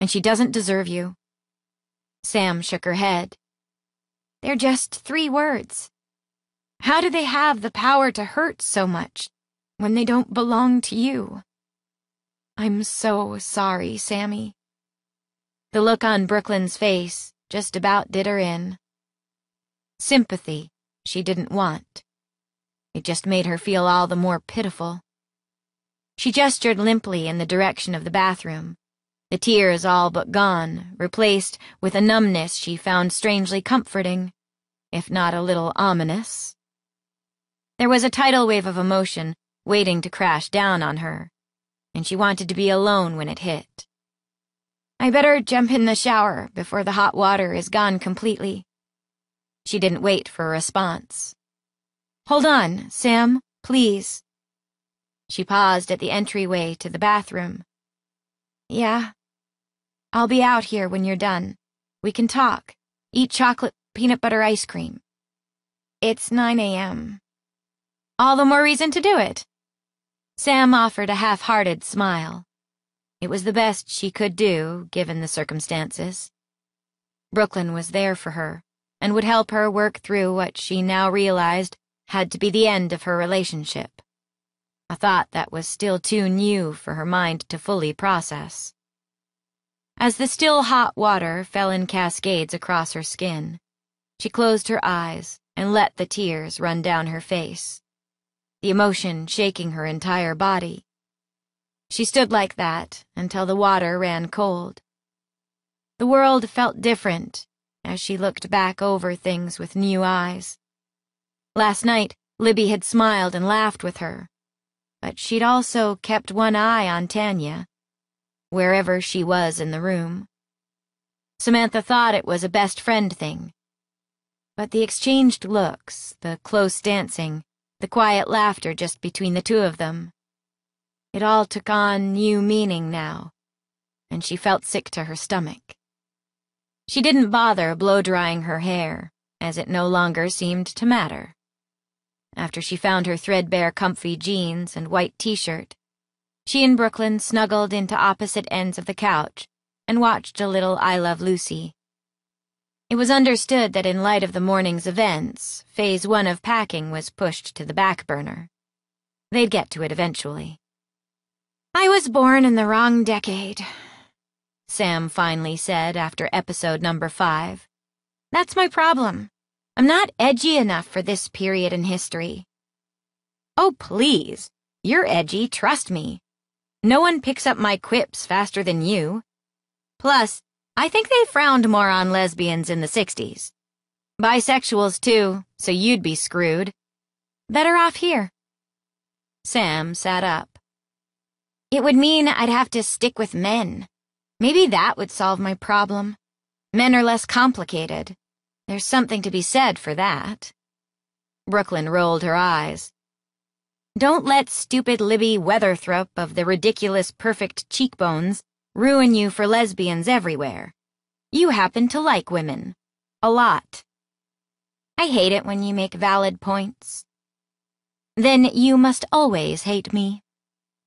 And she doesn't deserve you. Sam shook her head. They're just 3 words. How do they have the power to hurt so much when they don't belong to you? I'm so sorry, Sammy. The look on Brooklyn's face just about did her in. Sympathy she didn't want. It just made her feel all the more pitiful. She gestured limply in the direction of the bathroom. The tears all but gone, replaced with a numbness she found strangely comforting, if not a little ominous. There was a tidal wave of emotion waiting to crash down on her, and she wanted to be alone when it hit. I better jump in the shower before the hot water is gone completely. She didn't wait for a response. Hold on, Sam, please. She paused at the entryway to the bathroom. Yeah. I'll be out here when you're done. We can talk. Eat chocolate peanut butter ice cream. It's 9 a.m. All the more reason to do it. Sam offered a half-hearted smile. It was the best she could do, given the circumstances. Brooklyn was there for her, and would help her work through what she now realized had to be the end of her relationship. A thought that was still too new for her mind to fully process. As the still hot water fell in cascades across her skin, she closed her eyes and let the tears run down her face, the emotion shaking her entire body. She stood like that until the water ran cold. The world felt different as she looked back over things with new eyes. Last night, Libby had smiled and laughed with her. But she'd also kept one eye on Tanya, wherever she was in the room. Samantha thought it was a best friend thing. But the exchanged looks, the close dancing, the quiet laughter just between the two of them, it all took on new meaning now, and she felt sick to her stomach. She didn't bother blow-drying her hair, as it no longer seemed to matter. After she found her threadbare comfy jeans and white t-shirt, she and Brooklyn snuggled into opposite ends of the couch and watched a little I Love Lucy. It was understood that in light of the morning's events, phase 1 of packing was pushed to the back burner. They'd get to it eventually. I was born in the wrong decade, Sam finally said after episode number 5. That's my problem. I'm not edgy enough for this period in history. Oh, please. You're edgy, trust me. No one picks up my quips faster than you. Plus, I think they frowned more on lesbians in the 60s. Bisexuals, too, so you'd be screwed. Better off here. Sam sat up. It would mean I'd have to stick with men. Maybe that would solve my problem. Men are less complicated. There's something to be said for that. Brooklyn rolled her eyes. Don't let stupid Libby Weatherup of the ridiculous perfect cheekbones ruin you for lesbians everywhere. You happen to like women. A lot. I hate it when you make valid points. Then you must always hate me.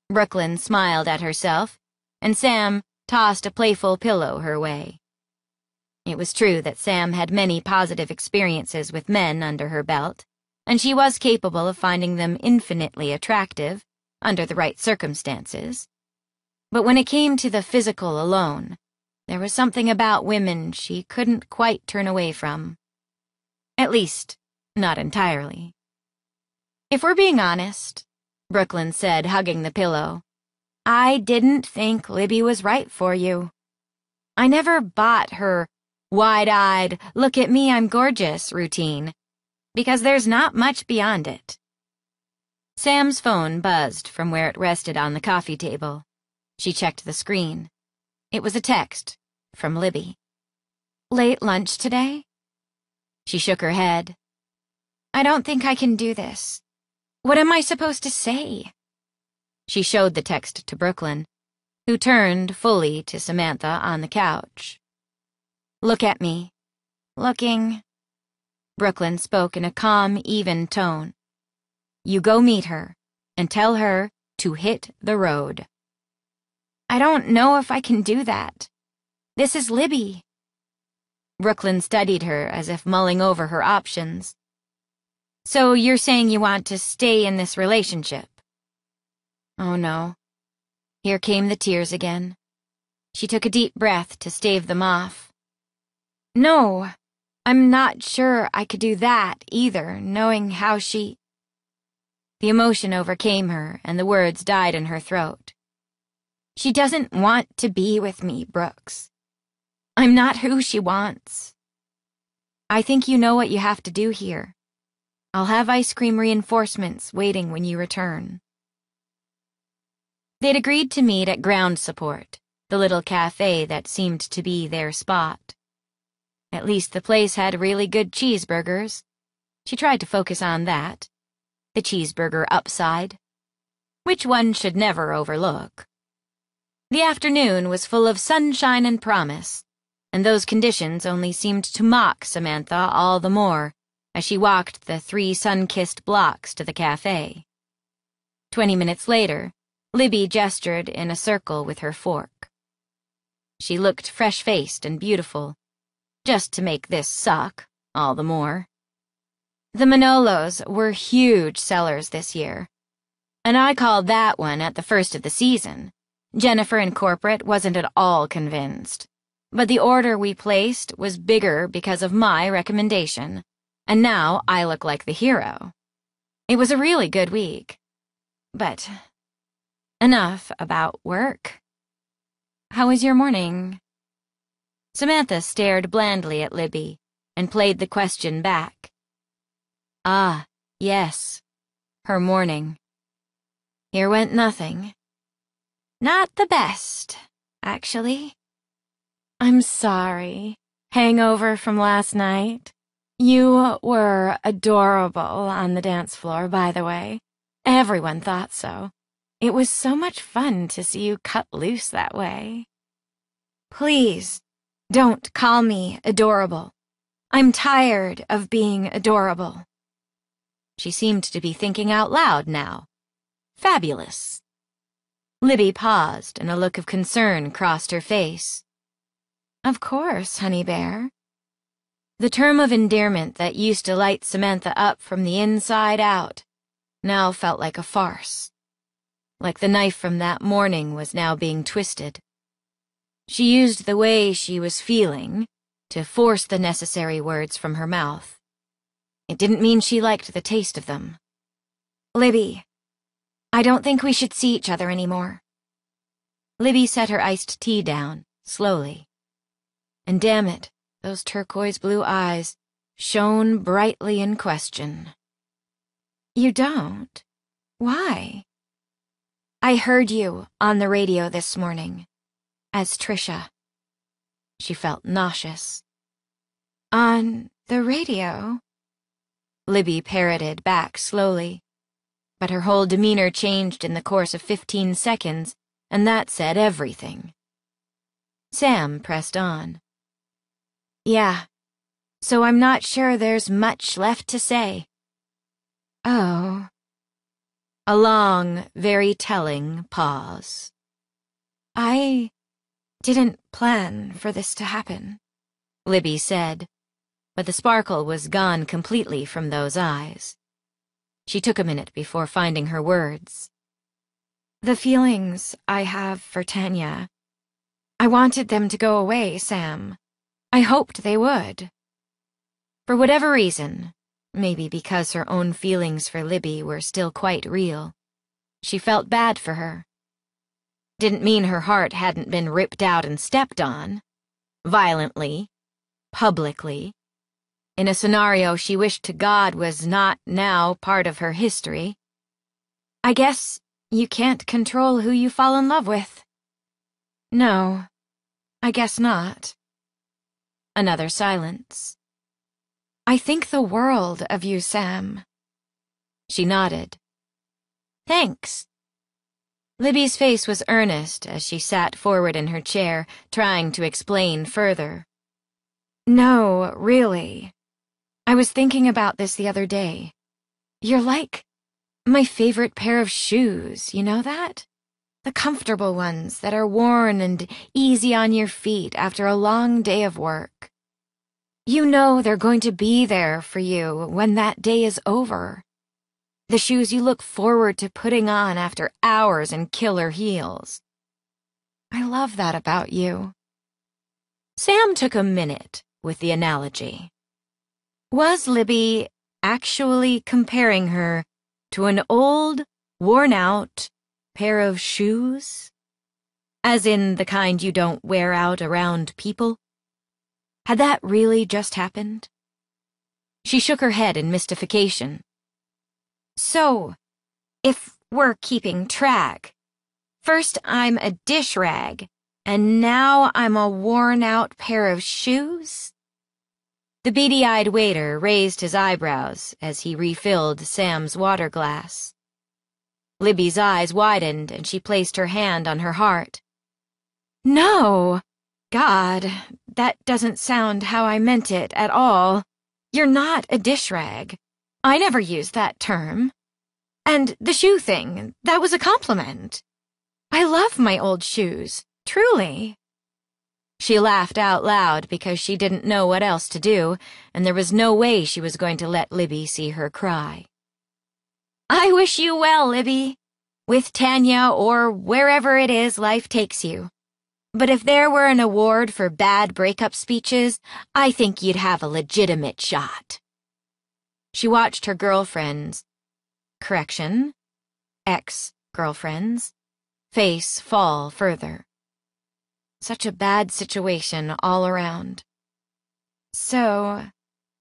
Brooklyn smiled at herself, and Sam tossed a playful pillow her way. It was true that Sam had many positive experiences with men under her belt, and she was capable of finding them infinitely attractive, under the right circumstances. But when it came to the physical alone, there was something about women she couldn't quite turn away from. At least, not entirely. If we're being honest, Brooklyn said, hugging the pillow, I didn't think Libby was right for you. I never bought her wide-eyed, look at me, I'm gorgeous routine, because there's not much beyond it. Sam's phone buzzed from where it rested on the coffee table. She checked the screen. It was a text from Libby. Late lunch today? She shook her head. I don't think I can do this. What am I supposed to say? She showed the text to Brooklyn, who turned fully to Samantha on the couch. Look at me. Looking. Brooklyn spoke in a calm, even tone. You go meet her and tell her to hit the road. I don't know if I can do that. This is Libby. Brooklyn studied her as if mulling over her options. So you're saying you want to stay in this relationship? Oh, no. Here came the tears again. She took a deep breath to stave them off. No, I'm not sure I could do that either, knowing how she... The emotion overcame her, and the words died in her throat. She doesn't want to be with me, Brooks. I'm not who she wants. I think you know what you have to do here. I'll have ice cream reinforcements waiting when you return. They'd agreed to meet at Ground Support, the little cafe that seemed to be their spot. At least the place had really good cheeseburgers. She tried to focus on that. The cheeseburger upside. Which one should never overlook. The afternoon was full of sunshine and promise, and those conditions only seemed to mock Samantha all the more, as she walked the 3 sun-kissed blocks to the cafe. 20 minutes later, Libby gestured in a circle with her fork. She looked fresh-faced and beautiful, just to make this suck all the more. The Manolos were huge sellers this year, and I called that one at the first of the season. Jennifer in corporate wasn't at all convinced, but the order we placed was bigger because of my recommendation. And now I look like the hero. It was a really good week. But enough about work. How was your morning? Samantha stared blandly at Libby and played the question back. Ah, yes, her morning. Here went nothing. Not the best, actually. I'm sorry. Hangover from last night. You were adorable on the dance floor, by the way. Everyone thought so. It was so much fun to see you cut loose that way. Please, don't call me adorable. I'm tired of being adorable. She seemed to be thinking out loud now. Fabulous. Libby paused, and a look of concern crossed her face. Of course, honey bear. The term of endearment that used to light Samantha up from the inside out now felt like a farce. Like the knife from that morning was now being twisted. She used the way she was feeling to force the necessary words from her mouth. It didn't mean she liked the taste of them. Libby, I don't think we should see each other anymore. Libby set her iced tea down, slowly. And damn it. Those turquoise blue eyes shone brightly in question. You don't? Why? I heard you on the radio this morning, as Trisha. She felt nauseous. On the radio? Libby parroted back slowly. But her whole demeanor changed in the course of 15 seconds, and that said everything. Sam pressed on. Yeah, so I'm not sure there's much left to say. Oh. A long, very telling pause. I didn't plan for this to happen, Libby said, but the sparkle was gone completely from those eyes. She took a minute before finding her words. The feelings I have for Tanya. I wanted them to go away, Sam. I hoped they would. For whatever reason, maybe because her own feelings for Libby were still quite real, she felt bad for her. Didn't mean her heart hadn't been ripped out and stepped on. Violently. Publicly. In a scenario she wished to God was not now part of her history. I guess you can't control who you fall in love with. No, I guess not. Another silence. I think the world of you, Sam. She nodded. Thanks. Libby's face was earnest as she sat forward in her chair, trying to explain further. No, really. I was thinking about this the other day. You're like my favorite pair of shoes, you know that? The comfortable ones that are worn and easy on your feet after a long day of work. You know they're going to be there for you when that day is over. The shoes you look forward to putting on after hours in killer heels. I love that about you. Sam took a minute with the analogy. Was Libby actually comparing her to an old, worn-out pair of shoes? As in the kind you don't wear out around people? Had that really just happened? She shook her head in mystification. So, if we're keeping track, first I'm a dish rag, and now I'm a worn-out pair of shoes? The beady-eyed waiter raised his eyebrows as he refilled Sam's water glass. Libby's eyes widened and she placed her hand on her heart. No! God, that doesn't sound how I meant it at all. You're not a dish rag. I never used that term. And the shoe thing, that was a compliment. I love my old shoes, truly. She laughed out loud because she didn't know what else to do, and there was no way she was going to let Libby see her cry. I wish you well, Libby, with Tanya or wherever it is life takes you. But if there were an award for bad breakup speeches, I think you'd have a legitimate shot. She watched her girlfriend's, correction, ex-girlfriend's, face fall further. Such a bad situation all around. So,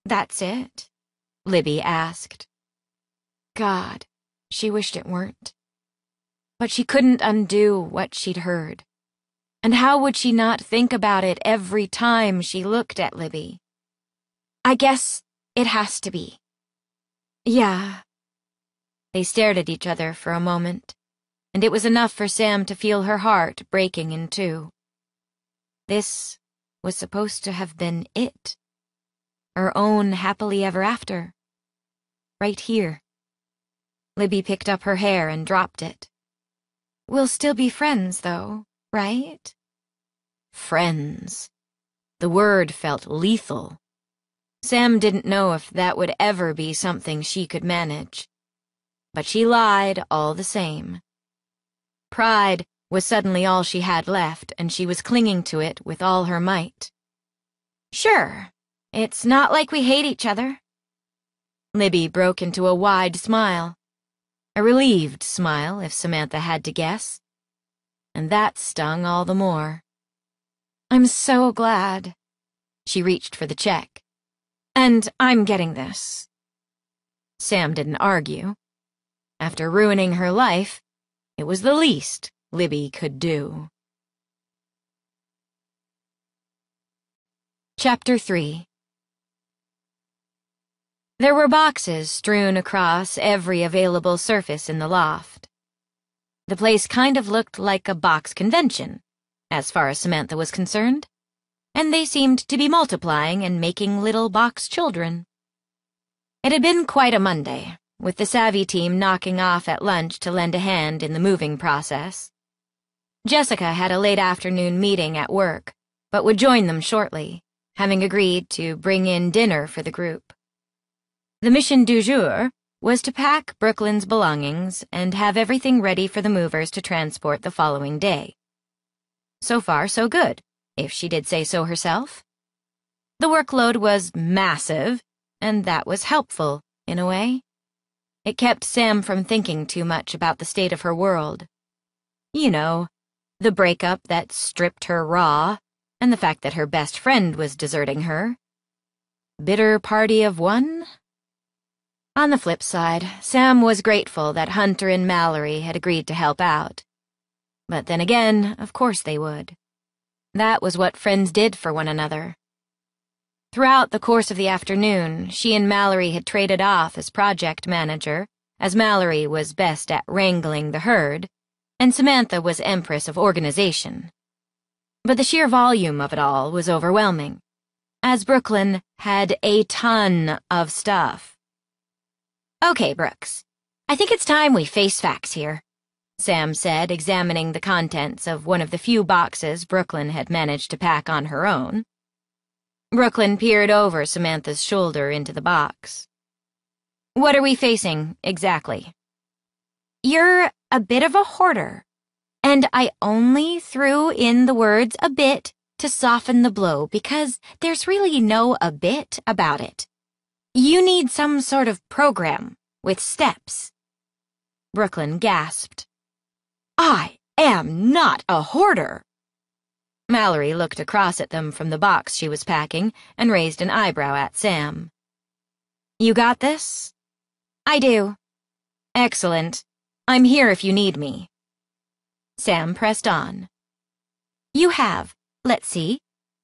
that's it? Libby asked. God, she wished it weren't. But she couldn't undo what she'd heard. And how would she not think about it every time she looked at Libby? I guess it has to be. Yeah. They stared at each other for a moment, and it was enough for Sam to feel her heart breaking in two. This was supposed to have been it. Her own happily ever after. Right here. Libby picked up her hair and dropped it. We'll still be friends, though, right? Friends. The word felt lethal. Sam didn't know if that would ever be something she could manage. But she lied all the same. Pride was suddenly all she had left, and she was clinging to it with all her might. Sure, it's not like we hate each other. Libby broke into a wide smile. A relieved smile, if Samantha had to guess. And that stung all the more. I'm so glad. She reached for the check. And I'm getting this. Sam didn't argue. After ruining her life, it was the least Libby could do. Chapter 3 There were boxes strewn across every available surface in the loft. The place kind of looked like a box convention, as far as Samantha was concerned, and they seemed to be multiplying and making little box children. It had been quite a Monday, with the Savvy team knocking off at lunch to lend a hand in the moving process. Jessica had a late afternoon meeting at work, but would join them shortly, having agreed to bring in dinner for the group. The mission du jour was to pack Brooklyn's belongings and have everything ready for the movers to transport the following day. So far, so good, if she did say so herself. The workload was massive, and that was helpful, in a way. It kept Sam from thinking too much about the state of her world. You know, the breakup that stripped her raw, and the fact that her best friend was deserting her. Bitter party of one? On the flip side, Sam was grateful that Hunter and Mallory had agreed to help out. But then again, of course they would. That was what friends did for one another. Throughout the course of the afternoon, she and Mallory had traded off as project manager, as Mallory was best at wrangling the herd, and Samantha was empress of organization. But the sheer volume of it all was overwhelming, as Brooklyn had a ton of stuff. "Okay, Brooks, I think it's time we face facts here," Sam said, examining the contents of one of the few boxes Brooklyn had managed to pack on her own. Brooklyn peered over Samantha's shoulder into the box. "What are we facing, exactly?" "You're a bit of a hoarder, and I only threw in the words a bit to soften the blow because there's really no a bit about it. You need some sort of program with steps." Brooklyn gasped. "I am not a hoarder." Mallory looked across at them from the box she was packing and raised an eyebrow at Sam. "You got this?" "I do." "Excellent. I'm here if you need me." Sam pressed on. "You have, let's see,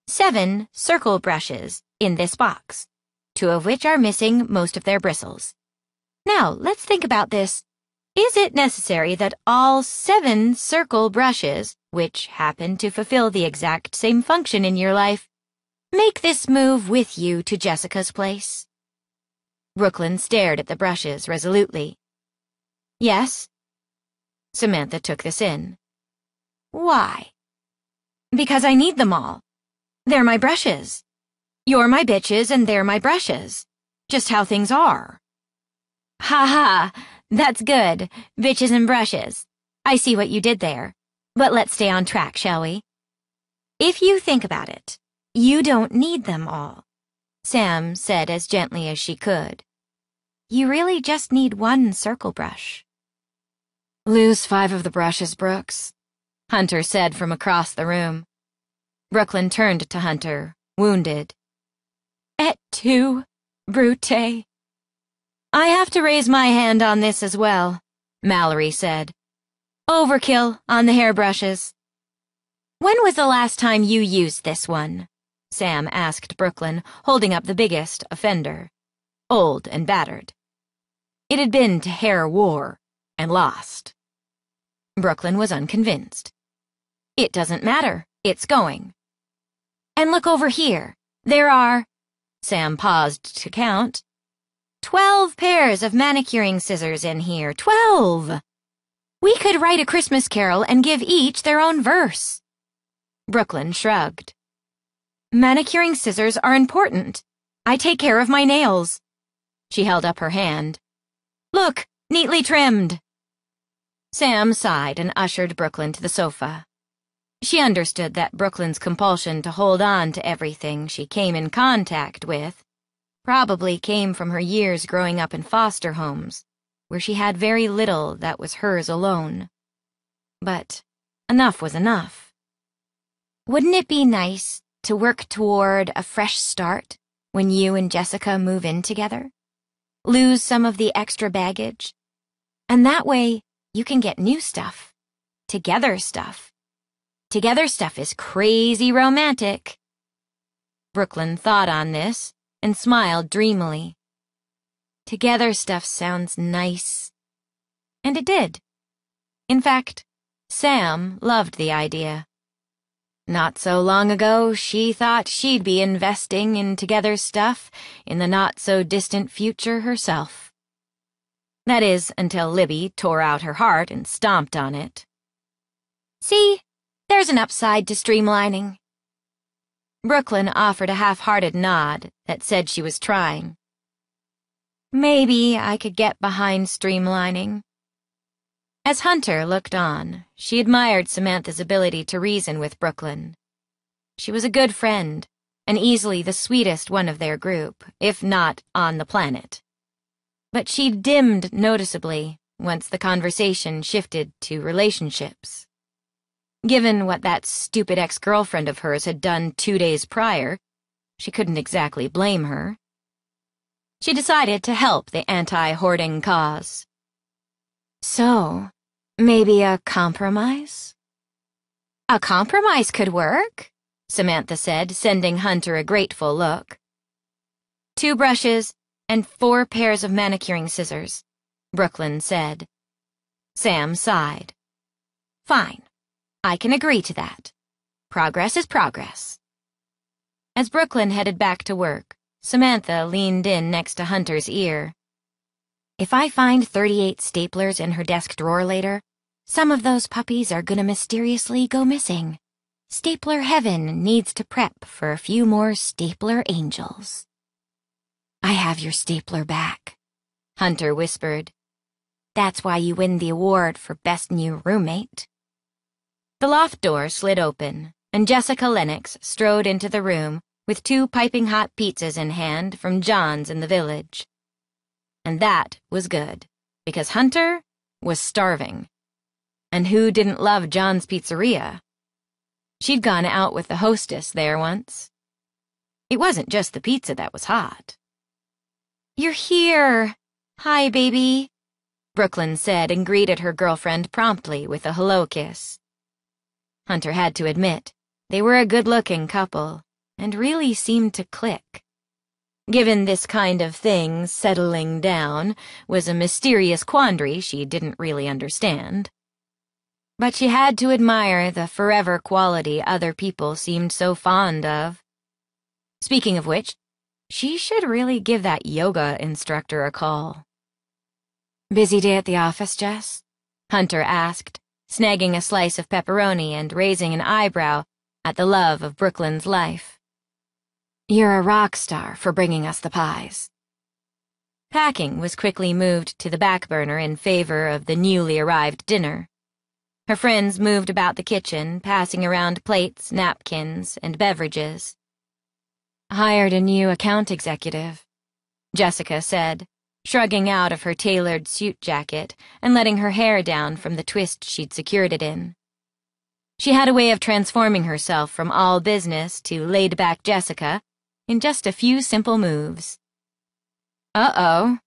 7 circle brushes in this box, 2 of which are missing most of their bristles. Now, let's think about this. Is it necessary that all 7 circle brushes, which happen to fulfill the exact same function in your life, make this move with you to Jessica's place?" Brooklyn stared at the brushes resolutely. "Yes." Samantha took this in. "Why?" "Because I need them all. They're my brushes. You're my bitches and they're my brushes. Just how things are." "Ha ha, that's good, bitches and brushes. I see what you did there. But let's stay on track, shall we? If you think about it, you don't need them all," Sam said as gently as she could. "You really just need 1 circle brush." "Lose 5 of the brushes, Brooks," Hunter said from across the room. Brooklyn turned to Hunter, wounded. "Et tu, Brute?" "I have to raise my hand on this as well," Mallory said. "Overkill on the hairbrushes." "When was the last time you used this one?" Sam asked Brooklyn, holding up the biggest offender, old and battered. It had been to hair war and lost. Brooklyn was unconvinced. "It doesn't matter. It's going. And look over here. There are," Sam paused to count, 12 pairs of manicuring scissors in here. 12! We could write a Christmas carol and give each their own verse." Brooklyn shrugged. "Manicuring scissors are important. I take care of my nails." She held up her hand. "Look, neatly trimmed." Sam sighed and ushered Brooklyn to the sofa. She understood that Brooklyn's compulsion to hold on to everything she came in contact with probably came from her years growing up in foster homes, where she had very little that was hers alone. But enough was enough. "Wouldn't it be nice to work toward a fresh start when you and Jessica move in together? Lose some of the extra baggage? And that way, you can get new stuff. Together stuff. Together stuff is crazy romantic." Brooklyn thought on this and smiled dreamily. Together stuff sounds nice. And it did. In fact, Sam loved the idea. Not so long ago, she thought she'd be investing in together stuff in the not-so-distant future herself. That is, until Libby tore out her heart and stomped on it. See, there's an upside to streamlining. Brooklyn offered a half-hearted nod that said she was trying. Maybe I could get behind streamlining. As Hunter looked on, she admired Samantha's ability to reason with Brooklyn. She was a good friend, and easily the sweetest one of their group, if not on the planet. But she dimmed noticeably once the conversation shifted to relationships. Given what that stupid ex-girlfriend of hers had done 2 days prior, she couldn't exactly blame her. She decided to help the anti-hoarding cause. So, maybe a compromise? A compromise could work, Samantha said, sending Hunter a grateful look. 2 brushes and 4 pairs of manicuring scissors, Brooklyn said. Sam sighed. Fine, I can agree to that. Progress is progress. As Brooklyn headed back to work, Samantha leaned in next to Hunter's ear. If I find 38 staplers in her desk drawer later, some of those puppies are gonna mysteriously go missing. Stapler heaven needs to prep for a few more stapler angels. I have your stapler back, Hunter whispered. That's why you win the award for best new roommate. The loft door slid open, and Jessica Lennox strode into the room with 2 piping hot pizzas in hand from John's in the village. And that was good, because Hunter was starving. And who didn't love John's Pizzeria? She'd gone out with the hostess there once. It wasn't just the pizza that was hot. You're here. Hi, baby, Brooklyn said and greeted her girlfriend promptly with a hello kiss. Hunter had to admit, they were a good-looking couple and really seemed to click. Given this kind of thing, settling down was a mysterious quandary she didn't really understand. But she had to admire the forever quality other people seemed so fond of. Speaking of which, she should really give that yoga instructor a call. Busy day at the office, Jess? Hunter asked, snagging a slice of pepperoni and raising an eyebrow at the love of Brooklyn's life. You're a rock star for bringing us the pies. Packing was quickly moved to the back burner in favor of the newly arrived dinner. Her friends moved about the kitchen, passing around plates, napkins, and beverages. Hired a new account executive, Jessica said, shrugging out of her tailored suit jacket and letting her hair down from the twist she'd secured it in. She had a way of transforming herself from all business to laid-back Jessica in just a few simple moves. Uh-oh,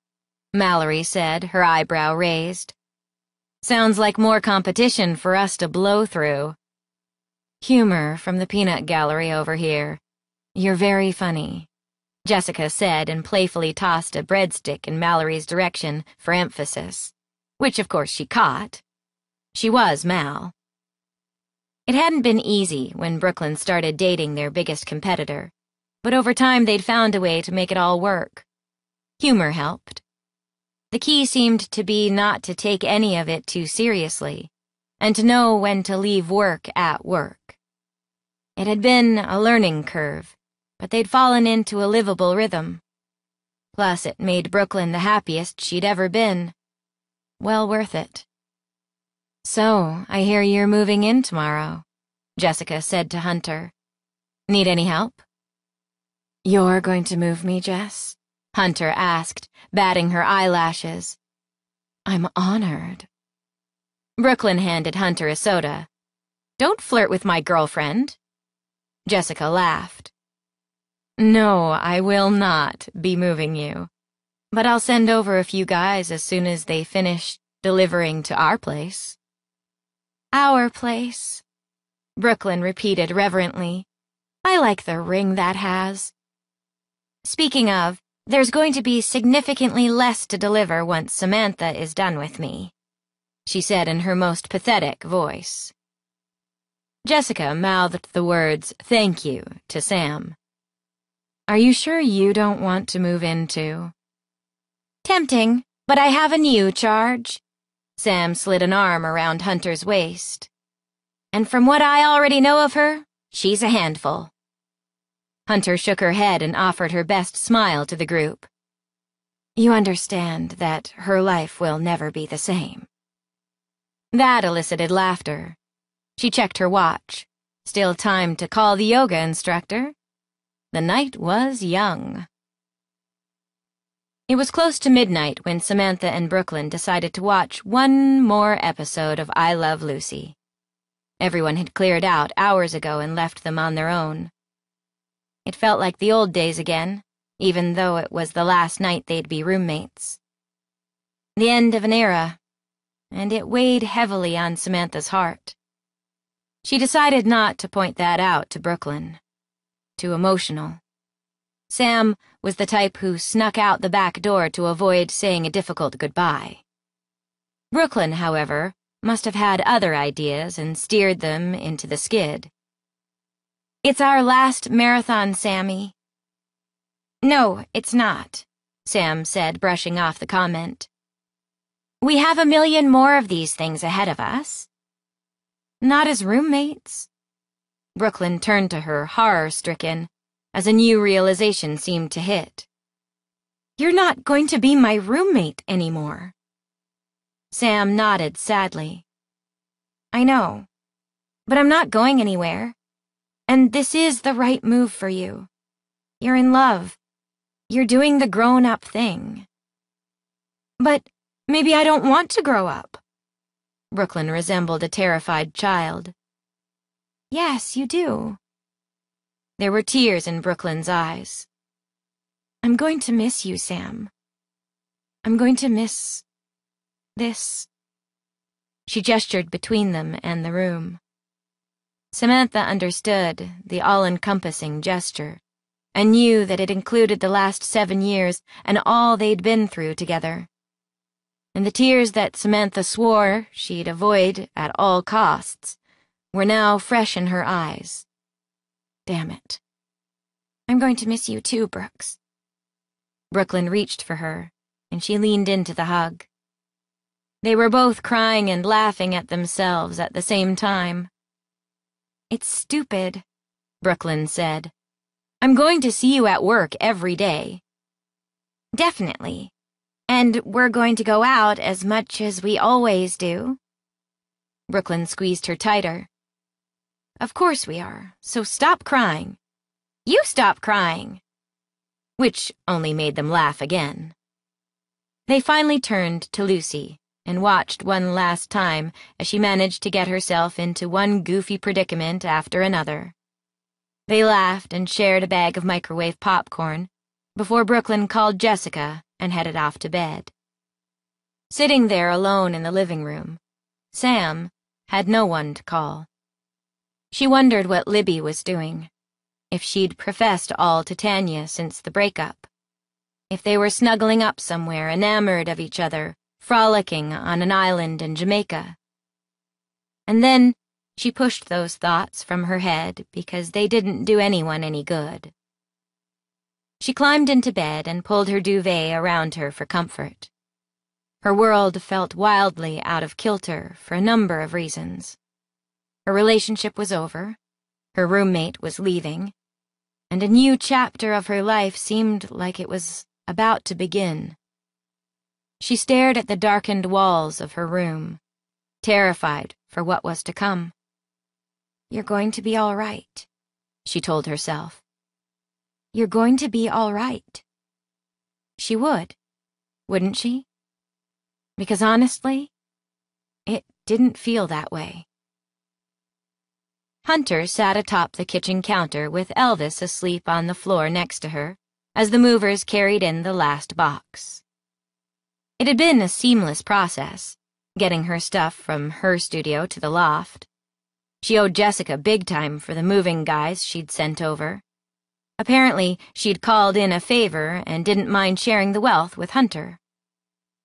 Mallory said, her eyebrow raised. Sounds like more competition for us to blow through. Humor from the peanut gallery over here. You're very funny, Jessica said and playfully tossed a breadstick in Mallory's direction for emphasis, which of course she caught. She was Mal. It hadn't been easy when Brooklyn started dating their biggest competitor. But over time they'd found a way to make it all work. Humor helped. The key seemed to be not to take any of it too seriously, and to know when to leave work at work. It had been a learning curve, but they'd fallen into a livable rhythm. Plus, it made Brooklyn the happiest she'd ever been. Well worth it. So, I hear you're moving in tomorrow, Jessica said to Hunter. Need any help? You're going to move me, Jess? Hunter asked, batting her eyelashes. I'm honored. Brooklyn handed Hunter a soda. Don't flirt with my girlfriend. Jessica laughed. No, I will not be moving you. But I'll send over a few guys as soon as they finish delivering to our place. Our place? Brooklyn repeated reverently. I like the ring that has. Speaking of, There's going to be significantly less to deliver once Samantha is done with me," she said in her most pathetic voice. Jessica mouthed the words, "Thank you," to Sam. "Are you sure you don't want to move in too?" "Tempting, but I have a new charge." Sam slid an arm around Hunter's waist. "And from what I already know of her, she's a handful." Hunter shook her head and offered her best smile to the group. "You understand that her life will never be the same." That elicited laughter. She checked her watch. Still time to call the yoga instructor. The night was young. It was close to midnight when Samantha and Brooklyn decided to watch one more episode of I Love Lucy. Everyone had cleared out hours ago and left them on their own. It felt like the old days again, even though it was the last night they'd be roommates. The end of an era, and it weighed heavily on Samantha's heart. She decided not to point that out to Brooklyn. Too emotional. Sam was the type who snuck out the back door to avoid saying a difficult goodbye. Brooklyn, however, must have had other ideas and steered them into the skid. "It's our last marathon, Sammy." "No, it's not," Sam said, brushing off the comment. "We have a million more of these things ahead of us." "Not as roommates." Brooklyn turned to her, horror-stricken, as a new realization seemed to hit. "You're not going to be my roommate anymore." Sam nodded sadly. "I know, but I'm not going anywhere. And this is the right move for you. You're in love. You're doing the grown-up thing." "But maybe I don't want to grow up." Brooklyn resembled a terrified child. "Yes, you do." There were tears in Brooklyn's eyes. "I'm going to miss you, Sam. I'm going to miss this." She gestured between them and the room. Samantha understood the all-encompassing gesture and knew that it included the last 7 years and all they'd been through together. And the tears that Samantha swore she'd avoid at all costs were now fresh in her eyes. "Damn it. I'm going to miss you too, Brooks." Brooklyn reached for her, and she leaned into the hug. They were both crying and laughing at themselves at the same time. "It's stupid," Brooklyn said. "I'm going to see you at work every day." "Definitely. And we're going to go out as much as we always do." Brooklyn squeezed her tighter. "Of course we are, so stop crying. You stop crying." Which only made them laugh again. They finally turned to Lucy and watched one last time as she managed to get herself into one goofy predicament after another. They laughed and shared a bag of microwave popcorn before Brooklyn called Jessica and headed off to bed. Sitting there alone in the living room, Sam had no one to call. She wondered what Libby was doing, if she'd professed all to Tanya since the breakup, if they were snuggling up somewhere enamored of each other, frolicking on an island in Jamaica. And then she pushed those thoughts from her head because they didn't do anyone any good. She climbed into bed and pulled her duvet around her for comfort. Her world felt wildly out of kilter for a number of reasons. Her relationship was over, her roommate was leaving, and a new chapter of her life seemed like it was about to begin. She stared at the darkened walls of her room, terrified for what was to come. "You're going to be all right," she told herself. "You're going to be all right." She would, wouldn't she? Because honestly, it didn't feel that way. Hunter sat atop the kitchen counter with Elvis asleep on the floor next to her as the movers carried in the last box. It had been a seamless process, getting her stuff from her studio to the loft. She owed Jessica big time for the moving guys she'd sent over. Apparently, she'd called in a favor and didn't mind sharing the wealth with Hunter.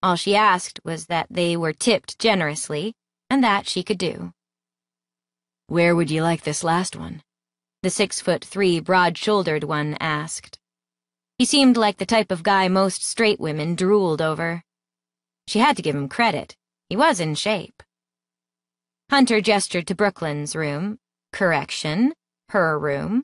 All she asked was that they were tipped generously, and that she could do. "Where would you like this last one?" the 6'3" broad-shouldered one asked. He seemed like the type of guy most straight women drooled over. She had to give him credit. He was in shape. Hunter gestured to Brooklyn's room. Correction, her room.